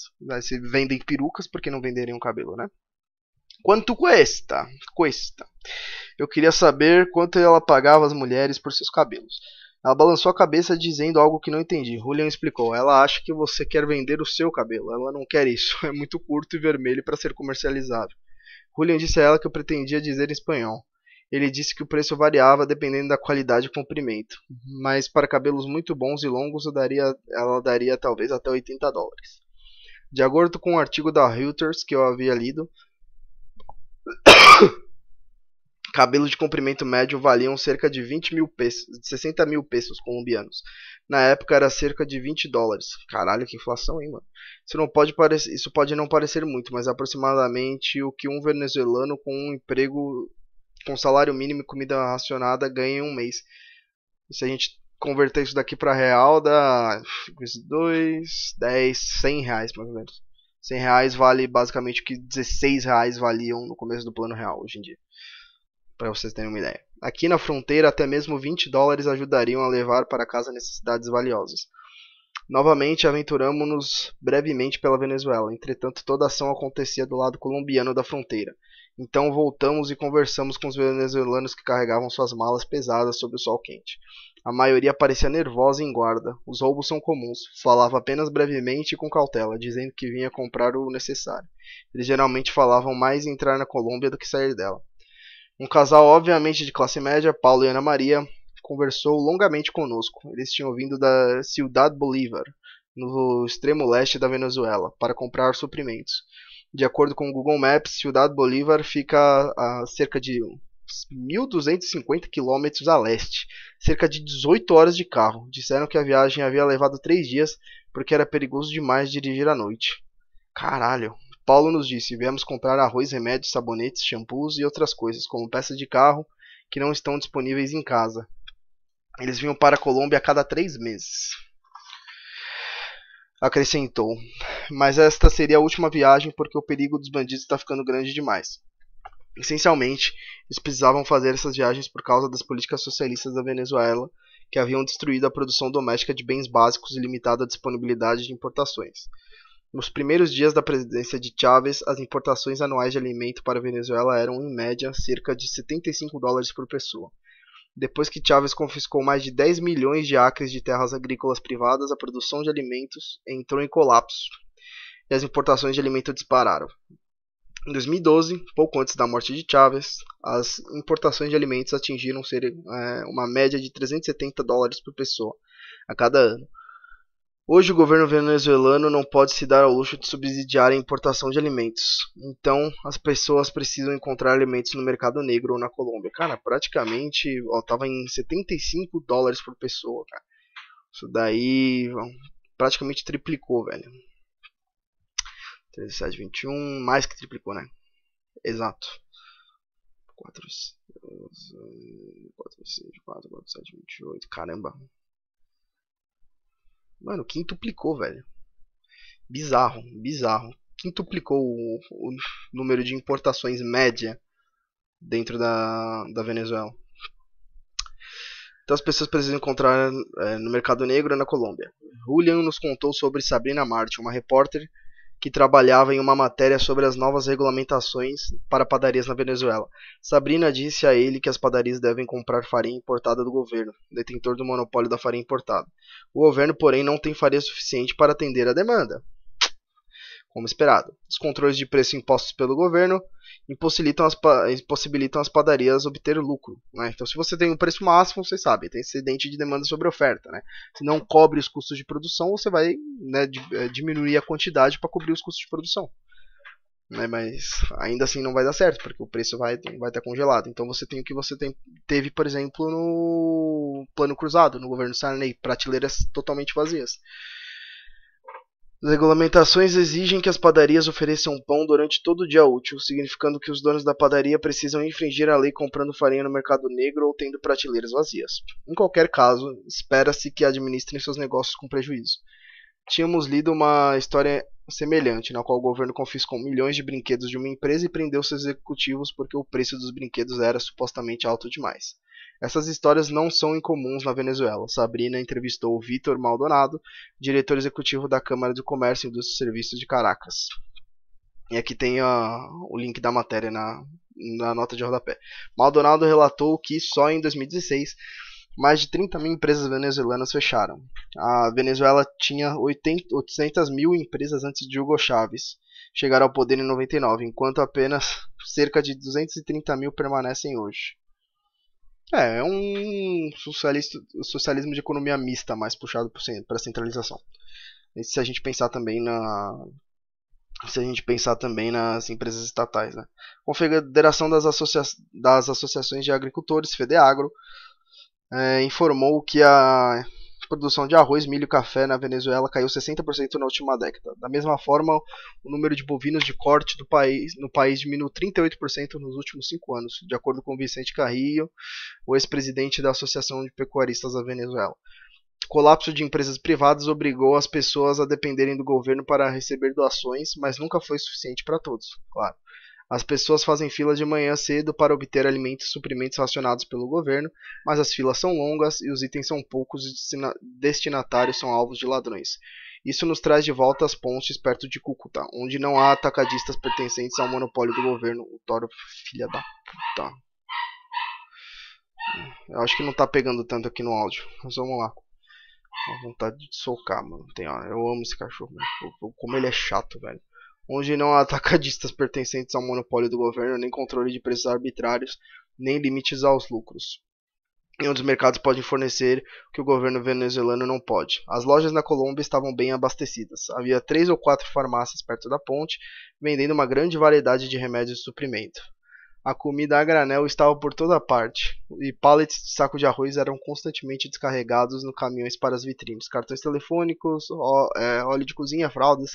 Se vendem perucas, por que não venderiam cabelo, né? Quanto cuesta? Cuesta. Eu queria saber quanto ela pagava as mulheres por seus cabelos. Ela balançou a cabeça dizendo algo que não entendi. Julian explicou. Ela acha que você quer vender o seu cabelo. Ela não quer isso. É muito curto e vermelho para ser comercializado. Julian disse a ela que eu pretendia dizer em espanhol. Ele disse que o preço variava dependendo da qualidade e comprimento, mas para cabelos muito bons e longos eu daria, ela daria talvez até oitenta dólares. De acordo com um artigo da Reuters que eu havia lido, cabelos de comprimento médio valiam cerca de vinte mil pesos, sessenta mil pesos colombianos. Na época era cerca de vinte dólares. Caralho, que inflação, hein, mano? Isso, não pode parecer, isso pode não parecer muito, mas é aproximadamente o que um venezuelano com um emprego... com salário mínimo e comida racionada ganha em um mês. E se a gente converter isso daqui para real, dá dois, dez, cem reais mais ou menos. cem reais vale basicamente o que dezesseis reais valiam no começo do plano real hoje em dia. Para vocês terem uma ideia. Aqui na fronteira até mesmo vinte dólares ajudariam a levar para casa necessidades valiosas. Novamente aventuramos-nos brevemente pela Venezuela. Entretanto, toda a ação acontecia do lado colombiano da fronteira. Então voltamos e conversamos com os venezuelanos que carregavam suas malas pesadas sob o sol quente. A maioria parecia nervosa e em guarda. Os roubos são comuns. Falava apenas brevemente e com cautela, dizendo que vinha comprar o necessário. Eles geralmente falavam mais em entrar na Colômbia do que sair dela. Um casal obviamente de classe média, Paulo e Ana Maria, conversou longamente conosco. Eles tinham vindo da Ciudad Bolívar, no extremo leste da Venezuela, para comprar suprimentos. De acordo com o Google Maps, Ciudad Bolívar fica a cerca de mil duzentos e cinquenta quilômetros a leste, cerca de dezoito horas de carro. Disseram que a viagem havia levado três dias porque era perigoso demais dirigir à noite. Caralho, Paulo nos disse, viemos comprar arroz, remédios, sabonetes, shampoos e outras coisas, como peças de carro, que não estão disponíveis em casa. Eles vinham para a Colômbia a cada três meses. Acrescentou. Mas esta seria a última viagem, porque o perigo dos bandidos está ficando grande demais. Essencialmente, eles precisavam fazer essas viagens por causa das políticas socialistas da Venezuela, que haviam destruído a produção doméstica de bens básicos e limitado a disponibilidade de importações. Nos primeiros dias da presidência de Chávez, as importações anuais de alimento para a Venezuela eram, em média, cerca de setenta e cinco dólares por pessoa. Depois que Chávez confiscou mais de dez milhões de acres de terras agrícolas privadas, a produção de alimentos entrou em colapso e as importações de alimento dispararam. Em dois mil e doze, pouco antes da morte de Chávez, as importações de alimentos atingiram ser, é, uma média de trezentos e setenta dólares por pessoa a cada ano. Hoje o governo venezuelano não pode se dar ao luxo de subsidiar a importação de alimentos, então as pessoas precisam encontrar alimentos no mercado negro ou na Colômbia. Cara, praticamente estava em setenta e cinco dólares por pessoa, cara. Isso daí praticamente triplicou, velho. trinta e sete, vinte e um, mais que triplicou, né? Exato. quatro, quatro, seis, quatro, quatro, sete, vinte e oito, caramba. Mano, quintuplicou, velho. Bizarro, bizarro. Quintuplicou o, o número de importações média dentro da, da Venezuela. Então as pessoas precisam encontrar é, no mercado negro na Colômbia. Julian nos contou sobre Sabrina Martin, uma repórter que trabalhava em uma matéria sobre as novas regulamentações para padarias na Venezuela. Sabrina disse a ele que as padarias devem comprar farinha importada do governo, detentor do monopólio da farinha importada. O governo, porém, não tem farinha suficiente para atender a demanda. Como esperado, os controles de preço impostos pelo governo impossibilitam as, pa impossibilitam as padarias obter lucro, né? Então, se você tem um preço máximo, você sabe, tem excedente de demanda sobre oferta, né? Se não cobre os custos de produção, você vai, né, diminuir a quantidade para cobrir os custos de produção, né? Mas ainda assim não vai dar certo, porque o preço vai vai estar congelado. Então você tem o que você tem, teve, por exemplo, no plano cruzado, no governo Sarney, prateleiras totalmente vazias. As regulamentações exigem que as padarias ofereçam pão durante todo o dia útil, significando que os donos da padaria precisam infringir a lei comprando farinha no mercado negro ou tendo prateleiras vazias. Em qualquer caso, espera-se que administrem seus negócios com prejuízo. Tínhamos lido uma história semelhante, na qual o governo confiscou milhões de brinquedos de uma empresa e prendeu seus executivos porque o preço dos brinquedos era supostamente alto demais. Essas histórias não são incomuns na Venezuela. Sabrina entrevistou o Vítor Maldonado, diretor executivo da Câmara do Comércio e dos Serviços de Caracas. E aqui tem uh, o link da matéria na, na nota de rodapé. Maldonado relatou que só em dois mil e dezesseis, mais de trinta mil empresas venezuelanas fecharam. A Venezuela tinha oitocentas mil empresas antes de Hugo Chávez chegar ao poder em noventa e nove, enquanto apenas cerca de duzentas e trinta mil permanecem hoje. É, é um socialismo de economia mista, mais puxado para centralização. E se a gente pensar também na se a gente pensar também nas empresas estatais, né? Confederação das, associa das Associações de Agricultores, Fedeagro, é, informou que a produção de arroz, milho e café na Venezuela caiu sessenta por cento na última década. Da mesma forma, o número de bovinos de corte do país, no país diminuiu trinta e oito por cento nos últimos cinco anos, de acordo com Vicente Carrillo, o ex-presidente da Associação de Pecuaristas da Venezuela. O colapso de empresas privadas obrigou as pessoas a dependerem do governo para receber doações, mas nunca foi suficiente para todos, claro. As pessoas fazem fila de manhã cedo para obter alimentos e suprimentos racionados pelo governo, mas as filas são longas e os itens são poucos e destinatários são alvos de ladrões. Isso nos traz de volta às pontes perto de Cúcuta, onde não há atacadistas pertencentes ao monopólio do governo. O Toro, filha da puta. Eu acho que não tá pegando tanto aqui no áudio, mas vamos lá. Uma vontade de socar, mano. Tem hora. Eu amo esse cachorro, mano. Como ele é chato, velho. Onde não há atacadistas pertencentes ao monopólio do governo, nem controle de preços arbitrários, nem limites aos lucros. E onde os mercados podem fornecer o que o governo venezuelano não pode. As lojas na Colômbia estavam bem abastecidas. Havia três ou quatro farmácias perto da ponte, vendendo uma grande variedade de remédios e suprimento. A comida a granel estava por toda parte, e pallets de saco de arroz eram constantemente descarregados no caminhões para as vitrines. Cartões telefônicos, óleo de cozinha, fraldas,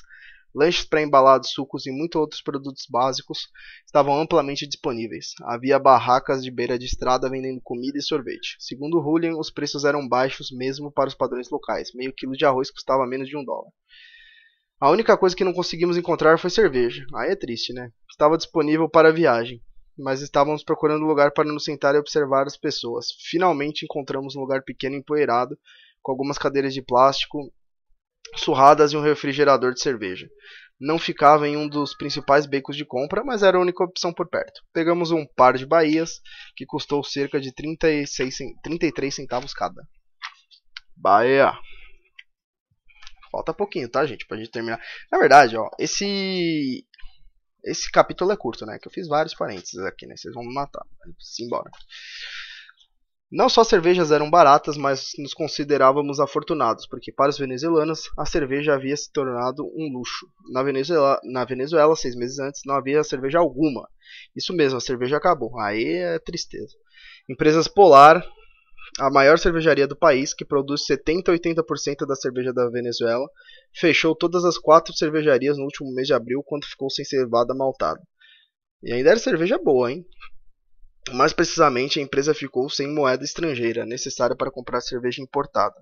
lanches pré-embalados, sucos e muitos outros produtos básicos estavam amplamente disponíveis. Havia barracas de beira de estrada vendendo comida e sorvete. Segundo Julian, os preços eram baixos mesmo para os padrões locais. Meio quilo de arroz custava menos de um dólar. A única coisa que não conseguimos encontrar foi cerveja. Aí é triste, né? Estava disponível para a viagem, mas estávamos procurando lugar para nos sentar e observar as pessoas. Finalmente encontramos um lugar pequeno e empoeirado, com algumas cadeiras de plástico surradas e um refrigerador de cerveja. Não ficava em um dos principais becos de compra, mas era a única opção por perto. Pegamos um par de baías, que custou cerca de trinta e seis, trinta e três centavos cada. Bahia. Falta pouquinho, tá, gente? Pra gente terminar. Na verdade, ó, esse... Esse capítulo é curto, né? Que eu fiz vários parênteses aqui, né? Vocês vão me matar. Simbora. Não só cervejas eram baratas, mas nos considerávamos afortunados, porque para os venezuelanos, a cerveja havia se tornado um luxo. Na Venezuela, na Venezuela, seis meses antes, não havia cerveja alguma. Isso mesmo, a cerveja acabou. Aí é tristeza. Empresas Polar, a maior cervejaria do país, que produz setenta a oitenta por cento da cerveja da Venezuela, fechou todas as quatro cervejarias no último mês de abril, quando ficou sem cevada maltada. E ainda era cerveja boa, hein? Mais precisamente, a empresa ficou sem moeda estrangeira, necessária para comprar cerveja importada.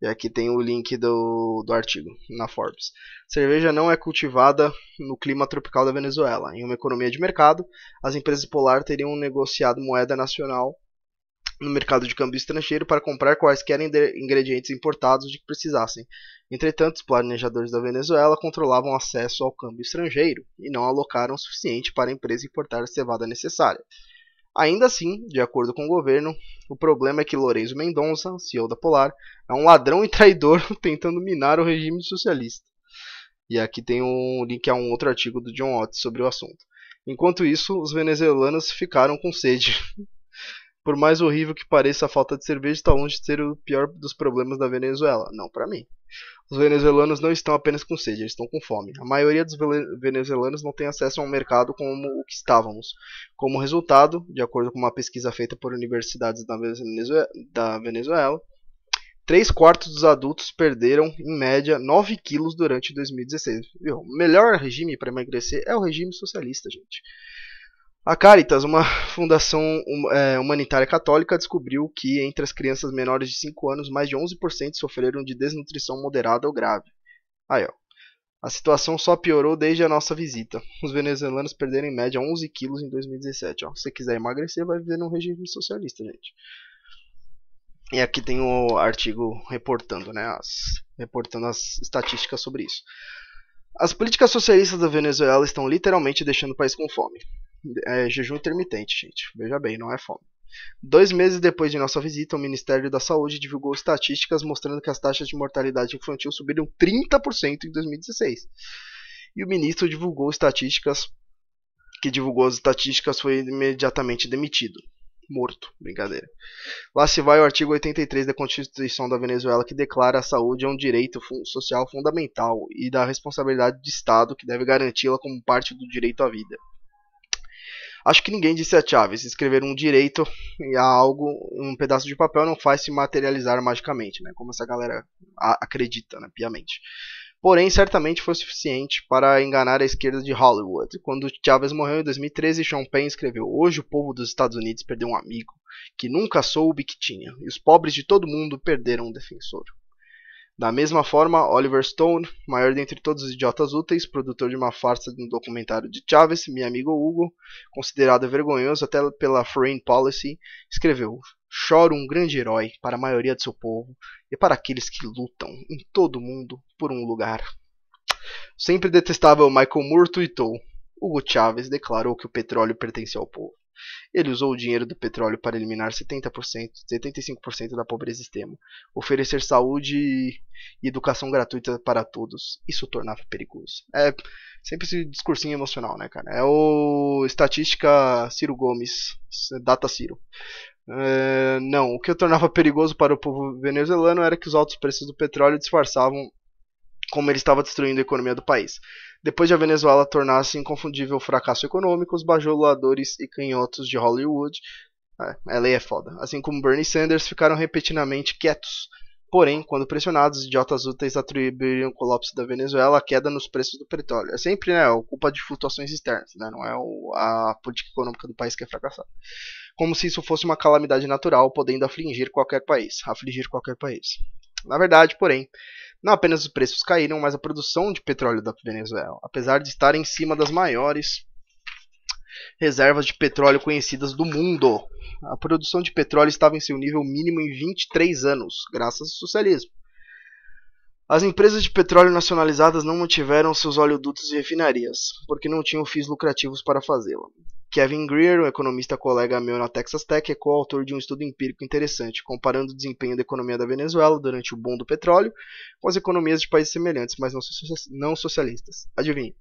E aqui tem o link do, do artigo, na Forbes. Cerveja não é cultivada no clima tropical da Venezuela. Em uma economia de mercado, as empresas Polar teriam negociado moeda nacional no mercado de câmbio estrangeiro para comprar quaisquer ingredientes importados de que precisassem. Entretanto, os planejadores da Venezuela controlavam o acesso ao câmbio estrangeiro e não alocaram o suficiente para a empresa importar a cevada necessária. Ainda assim, de acordo com o governo, o problema é que Lorenzo Mendonça, C E O da Polar, é um ladrão e traidor tentando minar o regime socialista. E aqui tem um link a um outro artigo do John Otis sobre o assunto. Enquanto isso, os venezuelanos ficaram com sede. Por mais horrível que pareça, a falta de cerveja está longe de ser o pior dos problemas da Venezuela. Não, para mim. Os venezuelanos não estão apenas com sede, eles estão com fome. A maioria dos venezuelanos não tem acesso a um mercado como o que estávamos. Como resultado, de acordo com uma pesquisa feita por universidades da Venezuela, três quartos dos adultos perderam, em média, nove quilos durante dois mil e dezesseis. Viu? O melhor regime para emagrecer é o regime socialista, gente. A Caritas, uma fundação humanitária católica, descobriu que entre as crianças menores de cinco anos, mais de onze por cento sofreram de desnutrição moderada ou grave. Aí, ó. A situação só piorou desde a nossa visita. Os venezuelanos perderam em média onze quilos em dois mil e dezessete. Ó. Se você quiser emagrecer, vai viver num regime socialista, gente. E aqui tem o artigo reportando, né, as, reportando as estatísticas sobre isso. As políticas socialistas da Venezuela estão literalmente deixando o país com fome. É jejum intermitente, gente. Veja bem, não é fome. Dois meses depois de nossa visita, o Ministério da Saúde divulgou estatísticas mostrando que as taxas de mortalidade infantil subiram trinta por cento em dois mil e dezesseis. E o ministro divulgou estatísticas, que divulgou as estatísticas foi imediatamente demitido. Morto, brincadeira. Lá se vai o artigo oitenta e três da Constituição da Venezuela, que declara a saúde é um direito social fundamental e da responsabilidade de Estado, que deve garanti-la como parte do direito à vida. Acho que ninguém disse a Chávez, escrever um direito a algo, um pedaço de papel, não faz se materializar magicamente, né? Como essa galera acredita, né? Piamente. Porém, certamente foi suficiente para enganar a esquerda de Hollywood. Quando Chávez morreu em dois mil e treze, Sean Penn escreveu: hoje o povo dos Estados Unidos perdeu um amigo que nunca soube que tinha, e os pobres de todo mundo perderam um defensor. Da mesma forma, Oliver Stone, maior dentre todos os idiotas úteis, produtor de uma farsa de um documentário de Chávez, Meu Amigo Hugo, considerado vergonhoso até pela Foreign Policy, escreveu: choro um grande herói para a maioria de seu povo e para aqueles que lutam em todo o mundo por um lugar. Sempre detestável Michael Moore tuitou: Hugo Chávez declarou que o petróleo pertence ao povo. Ele usou o dinheiro do petróleo para eliminar setenta por cento, setenta e cinco por cento da pobreza extrema, oferecer saúde e educação gratuita para todos. Isso o tornava perigoso. É sempre esse discursinho emocional, né, cara? É o estatística Ciro Gomes, data Ciro. É, não, o que o tornava perigoso para o povo venezuelano era que os altos preços do petróleo disfarçavam como ele estava destruindo a economia do país. Depois de a Venezuela tornar-se inconfundível fracasso econômico, os bajuladores e canhotos de Hollywood, é, L A é foda, assim como Bernie Sanders, ficaram repentinamente quietos. Porém, quando pressionados, os idiotas úteis atribuíram o colapso da Venezuela à queda nos preços do petróleo. É sempre, né, a culpa de flutuações externas, né? Não é o, a política econômica do país que é fracassada. Como se isso fosse uma calamidade natural, podendo afligir qualquer país. Afligir qualquer país. Na verdade, porém, não apenas os preços caíram, mas a produção de petróleo da Venezuela, apesar de estar em cima das maiores reservas de petróleo conhecidas do mundo. A produção de petróleo estava em seu nível mínimo em vinte e três anos, graças ao socialismo. As empresas de petróleo nacionalizadas não mantiveram seus oleodutos e refinarias, porque não tinham fins lucrativos para fazê-lo. Kevin Greer, um economista colega meu na Texas Tech, é coautor de um estudo empírico interessante, comparando o desempenho da economia da Venezuela durante o boom do petróleo com as economias de países semelhantes, mas não socialistas. Adivinha?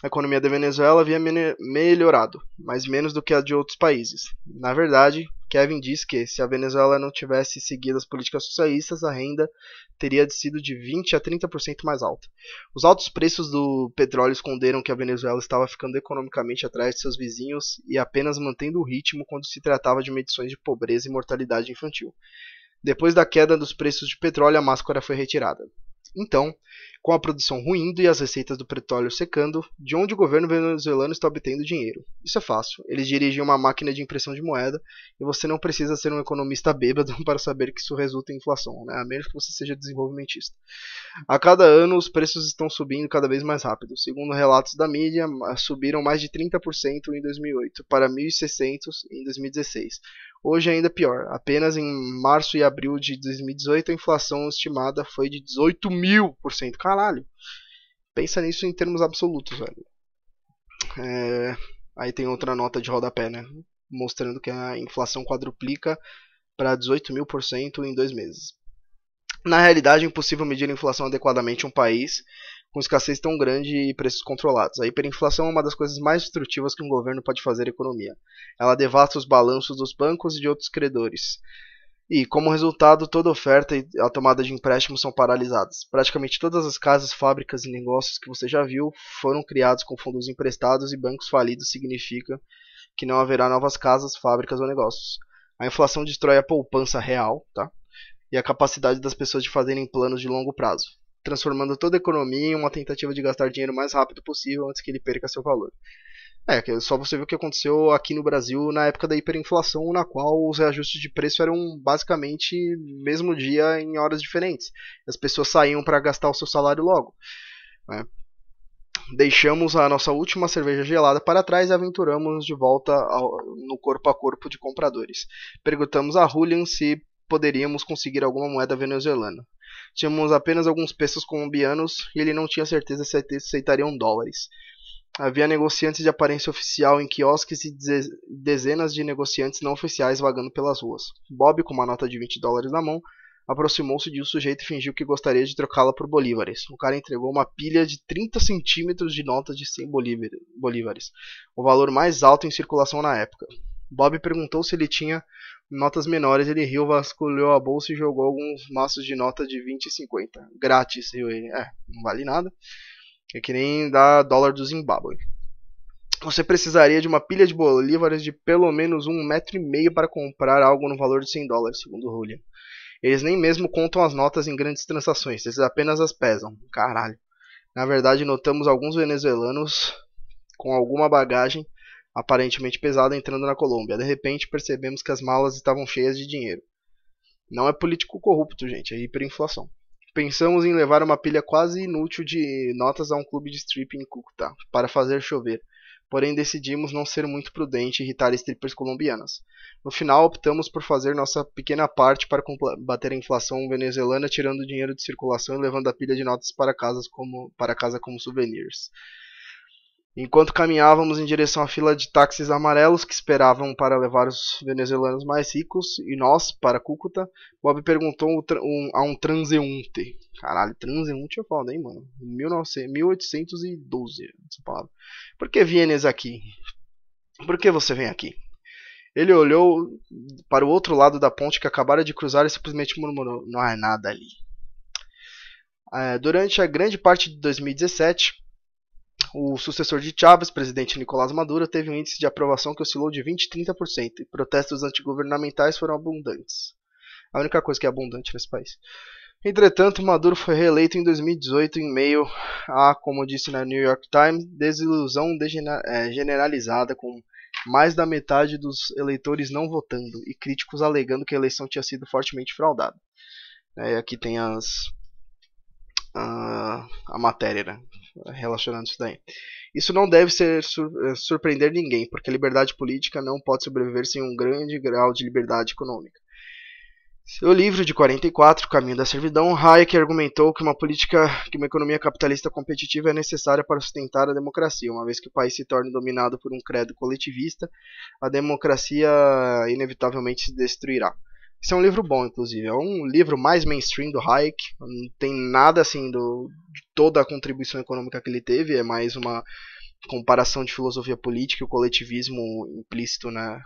A economia da Venezuela havia melhorado, mas menos do que a de outros países. Na verdade, Kevin diz que, se a Venezuela não tivesse seguido as políticas socialistas, a renda teria sido de vinte a trinta por cento mais alta. Os altos preços do petróleo esconderam que a Venezuela estava ficando economicamente atrás de seus vizinhos e apenas mantendo o ritmo quando se tratava de medições de pobreza e mortalidade infantil. Depois da queda dos preços de petróleo, a máscara foi retirada. Então, com a produção ruindo e as receitas do petróleo secando, de onde o governo venezuelano está obtendo dinheiro? Isso é fácil. Eles dirigem uma máquina de impressão de moeda e você não precisa ser um economista bêbado para saber que isso resulta em inflação, né? A menos que você seja desenvolvimentista. A cada ano, os preços estão subindo cada vez mais rápido. Segundo relatos da mídia, subiram mais de trinta por cento em dois mil e oito para mil e seiscentos em dois mil e dezesseis. Hoje ainda pior, apenas em março e abril de dois mil e dezoito a inflação estimada foi de dezoito mil por cento. Caralho, pensa nisso em termos absolutos, velho. É... Aí tem outra nota de rodapé, né? Mostrando que a inflação quadruplica para dezoito mil por cento em dois meses. Na realidade, é impossível medir a inflação adequadamente em um país com escassez tão grande e preços controlados. A hiperinflação é uma das coisas mais destrutivas que um governo pode fazer à economia. Ela devasta os balanços dos bancos e de outros credores. E, como resultado, toda a oferta e a tomada de empréstimos são paralisadas. Praticamente todas as casas, fábricas e negócios que você já viu foram criados com fundos emprestados e bancos falidos significa que não haverá novas casas, fábricas ou negócios. A inflação destrói a poupança real, tá? E a capacidade das pessoas de fazerem planos de longo prazo, transformando toda a economia em uma tentativa de gastar dinheiro o mais rápido possível antes que ele perca seu valor. É, só você ver o que aconteceu aqui no Brasil na época da hiperinflação, na qual os reajustes de preço eram basicamente no mesmo dia em horas diferentes. As pessoas saíam para gastar o seu salário logo, né? Deixamos a nossa última cerveja gelada para trás e aventuramos de volta ao, no corpo a corpo de compradores. Perguntamos a Julian se poderíamos conseguir alguma moeda venezuelana. Tínhamos apenas alguns pesos colombianos e ele não tinha certeza se aceitariam dólares. Havia negociantes de aparência oficial em quiosques e dezenas de negociantes não oficiais vagando pelas ruas. Bob, com uma nota de vinte dólares na mão, aproximou-se de um sujeito e fingiu que gostaria de trocá-la por bolívares. O cara entregou uma pilha de trinta centímetros de notas de cem bolívares, o valor mais alto em circulação na época. Bob perguntou se ele tinha notas menores, ele riu, vasculhou a bolsa e jogou alguns maços de nota de vinte e cinquenta. Grátis, riu ele. É, não vale nada. É que nem dar dólar do Zimbábue. Você precisaria de uma pilha de bolívares de pelo menos um metro e meio para comprar algo no valor de cem dólares, segundo Julian. Eles nem mesmo contam as notas em grandes transações, eles apenas as pesam. Caralho. Na verdade, notamos alguns venezuelanos com alguma bagagem aparentemente pesada entrando na Colômbia. De repente, percebemos que as malas estavam cheias de dinheiro. Não é político corrupto, gente, é hiperinflação. Pensamos em levar uma pilha quase inútil de notas a um clube de strip em Cúcuta, para fazer chover. Porém, decidimos não ser muito prudente e irritar strippers colombianas. No final, optamos por fazer nossa pequena parte para combater a inflação venezuelana, tirando o dinheiro de circulação e levando a pilha de notas para, casas como, para casa como souvenirs. Enquanto caminhávamos em direção à fila de táxis amarelos que esperavam para levar os venezuelanos mais ricos e nós para Cúcuta, Bob perguntou um, a um transeunte. Caralho, transeunte é foda, hein, mano? mil oitocentos e doze, essa palavra. Por que vienes aqui? Por que você vem aqui? Ele olhou para o outro lado da ponte que acabara de cruzar e simplesmente murmurou: não há nada ali. É, durante a grande parte de dois mil e dezessete... o sucessor de Chávez, presidente Nicolás Maduro, teve um índice de aprovação que oscilou de vinte a trinta por cento e protestos antigovernamentais foram abundantes. a única coisa que é abundante nesse país. Entretanto, Maduro foi reeleito em dois mil e dezoito em meio a, como disse na New York Times, desilusão generalizada, com mais da metade dos eleitores não votando e críticos alegando que a eleição tinha sido fortemente fraudada. É, aqui tem as, a, a matéria, né, relacionando isso daí. Isso não deve ser sur, surpreender ninguém, porque a liberdade política não pode sobreviver sem um grande grau de liberdade econômica. Seu livro de quarenta e quatro, Caminho da Servidão, Hayek argumentou que uma política, que uma economia capitalista competitiva é necessária para sustentar a democracia, uma vez que o país se torne dominado por um credo coletivista, a democracia inevitavelmente se destruirá. Esse é um livro bom, inclusive, é um livro mais mainstream do Hayek, não tem nada assim do, de toda a contribuição econômica que ele teve, é mais uma comparação de filosofia política e o coletivismo implícito na...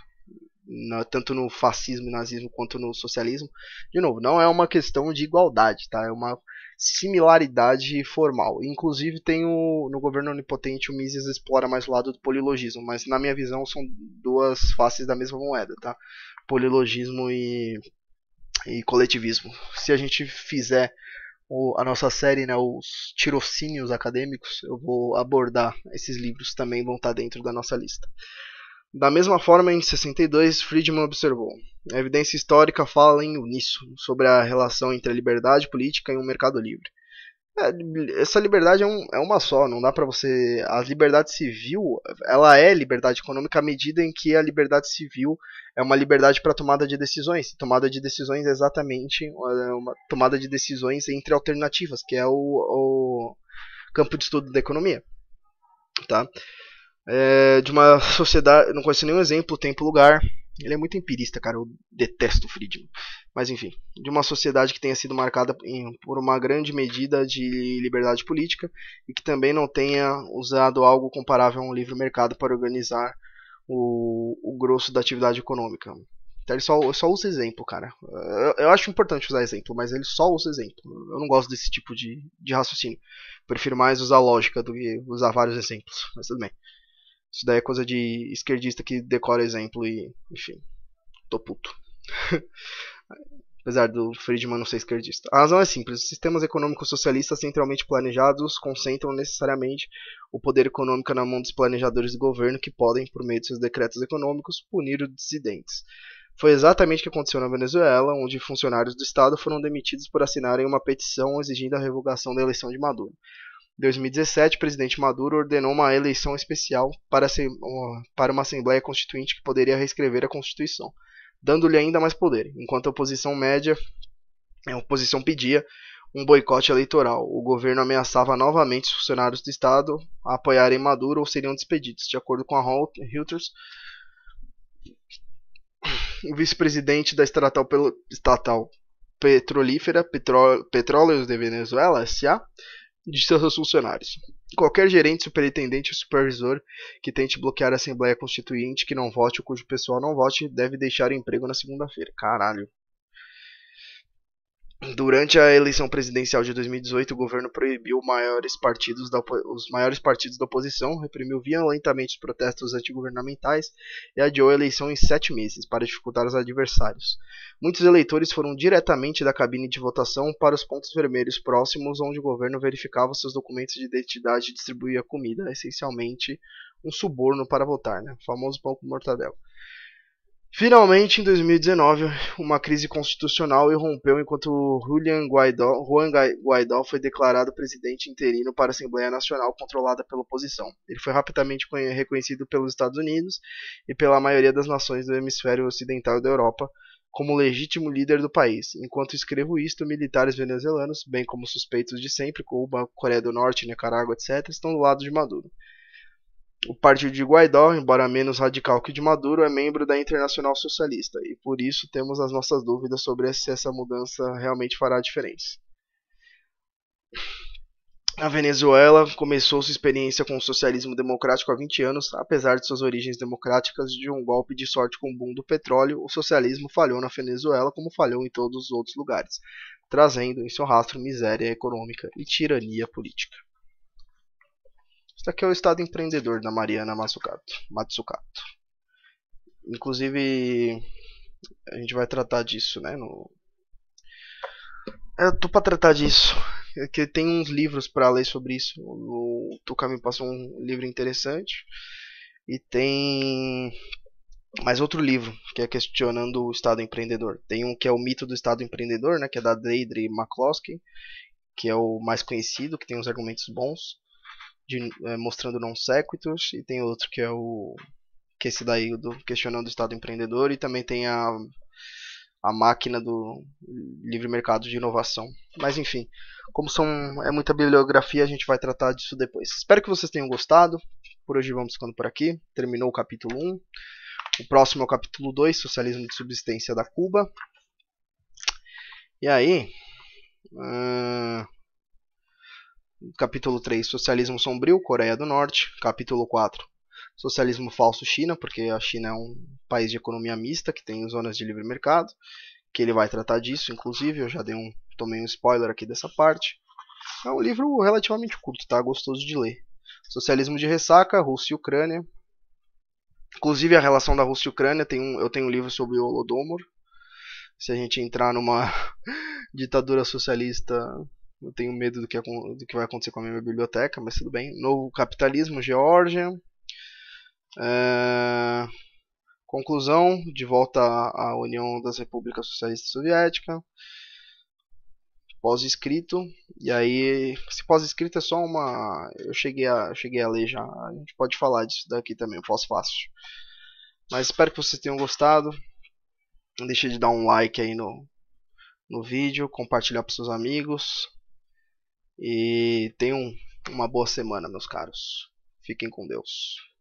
Na, tanto no fascismo e nazismo quanto no socialismo. De novo, não é uma questão de igualdade, tá? É uma similaridade formal. Inclusive tem o, no Governo Onipotente, o Mises explora mais o lado do polilogismo, mas na minha visão são duas faces da mesma moeda, tá? Polilogismo e, e coletivismo. Se a gente fizer o, a nossa série, né, os tirocínios acadêmicos, eu vou abordar esses livros, também vão estar dentro da nossa lista. Da mesma forma, em sessenta e dois, Friedman observou: a evidência histórica fala em uníssono sobre a relação entre a liberdade política e um mercado livre. É, essa liberdade é, um, é uma só, não dá para você... A liberdade civil, ela é liberdade econômica à medida em que a liberdade civil é uma liberdade para tomada de decisões. Tomada de decisões é exatamente uma tomada de decisões entre alternativas, que é o, o campo de estudo da economia, tá? É, de uma sociedade, não conheço nenhum exemplo, tempo, lugar. Ele é muito empirista, cara, eu detesto o Friedman. Mas enfim, de uma sociedade que tenha sido marcada em, por uma grande medida de liberdade política e que também não tenha usado algo comparável a um livre mercado para organizar o, o grosso da atividade econômica. Então ele só, só usa exemplo, cara. Eu, eu acho importante usar exemplo, mas ele só usa exemplo. Eu não gosto desse tipo de, de raciocínio. Prefiro mais usar lógica do que usar vários exemplos, mas tudo bem. Isso daí é coisa de esquerdista que decora exemplo e, enfim, tô puto. Apesar do Friedman não ser esquerdista. A razão é simples. Os sistemas econômicos socialistas centralmente planejados concentram necessariamente o poder econômico na mão dos planejadores do governo que podem, por meio de seus decretos econômicos, punir os dissidentes. Foi exatamente o que aconteceu na Venezuela, onde funcionários do Estado foram demitidos por assinarem uma petição exigindo a revogação da eleição de Maduro. Em dois mil e dezessete, o presidente Maduro ordenou uma eleição especial para, se, para uma Assembleia Constituinte que poderia reescrever a Constituição, dando-lhe ainda mais poder. Enquanto a oposição média, a oposição pedia um boicote eleitoral, o governo ameaçava novamente os funcionários do Estado a apoiarem Maduro ou seriam despedidos. De acordo com a Reuters, o vice-presidente da estatal, estatal petrolífera Petro, Petróleos de Venezuela, S A, de seus funcionários. Qualquer gerente, superintendente ou supervisor que tente bloquear a Assembleia Constituinte que não vote ou cujo pessoal não vote deve deixar o emprego na segunda-feira. Caralho. Durante a eleição presidencial de dois mil e dezoito, o governo proibiu maiores partidos da os maiores partidos da oposição, reprimiu violentamente os protestos antigovernamentais e adiou a eleição em sete meses para dificultar os adversários. Muitos eleitores foram diretamente da cabine de votação para os pontos vermelhos próximos, onde o governo verificava seus documentos de identidade e distribuía comida, essencialmente um suborno para votar, né? O famoso pão com mortadela. Finalmente, em dois mil e dezenove, uma crise constitucional irrompeu enquanto Juan Guaidó, Juan Guaidó foi declarado presidente interino para a Assembleia Nacional controlada pela oposição. Ele foi rapidamente reconhecido pelos Estados Unidos e pela maioria das nações do hemisfério ocidental da Europa como legítimo líder do país. Enquanto escrevo isto, militares venezuelanos, bem como suspeitos de sempre, Cuba, Coreia do Norte, Nicarágua, etcétera, estão do lado de Maduro. O partido de Guaidó, embora menos radical que o de Maduro, é membro da Internacional Socialista, e por isso temos as nossas dúvidas sobre se essa mudança realmente fará a diferença. A Venezuela começou sua experiência com o socialismo democrático há vinte anos, apesar de suas origens democráticas e de um golpe de sorte com o boom do petróleo, o socialismo falhou na Venezuela como falhou em todos os outros lugares, trazendo em seu rastro miséria econômica e tirania política. Isso aqui é o Estado Empreendedor da Mariana Matsukato. Matsukato. Inclusive, a gente vai tratar disso, né, no, Eu tô pra tratar disso. É que tem uns livros pra ler sobre isso. O Tuca me passou um livro interessante. E tem mais outro livro, que é questionando o Estado Empreendedor. Tem um que é o Mito do Estado Empreendedor, né, que é da Deidre McCloskey, que é o mais conhecido, que tem uns argumentos bons, de, é, mostrando non sequiturs. E tem outro que é o que é esse daí, do Questionando o Estado Empreendedor. E também tem a, a Máquina do Livre Mercado de Inovação. Mas enfim, como são, é muita bibliografia, a gente vai tratar disso depois. Espero que vocês tenham gostado. Por hoje vamos ficando por aqui. Terminou o capítulo um. O próximo é o capítulo dois, Socialismo de Subsistência da Cuba. E aí, uh, capítulo três, Socialismo Sombrio, Coreia do Norte. Capítulo quatro, Socialismo Falso, China, porque a China é um país de economia mista, que tem zonas de livre mercado, que ele vai tratar disso, inclusive. Eu já dei um, tomei um spoiler aqui dessa parte. É um livro relativamente curto, tá? Gostoso de ler. Socialismo de Ressaca, Rússia e Ucrânia. Inclusive a relação da Rússia e Ucrânia, tem um, eu tenho um livro sobre o Holodomor. Se a gente entrar numa ditadura socialista, eu tenho medo do que, do que vai acontecer com a minha biblioteca, mas tudo bem. Novo Capitalismo, Geórgia. Uh, conclusão, de volta à União das Repúblicas Socialistas Soviéticas. Pós-escrito, e aí esse pós-escrito é só uma... eu cheguei a, eu cheguei a ler já, a gente pode falar disso daqui também, o pós-fácil. Mas espero que vocês tenham gostado. Não deixe de dar um like aí no, no vídeo, compartilhar para seus amigos, e tenham uma boa semana, meus caros. Fiquem com Deus.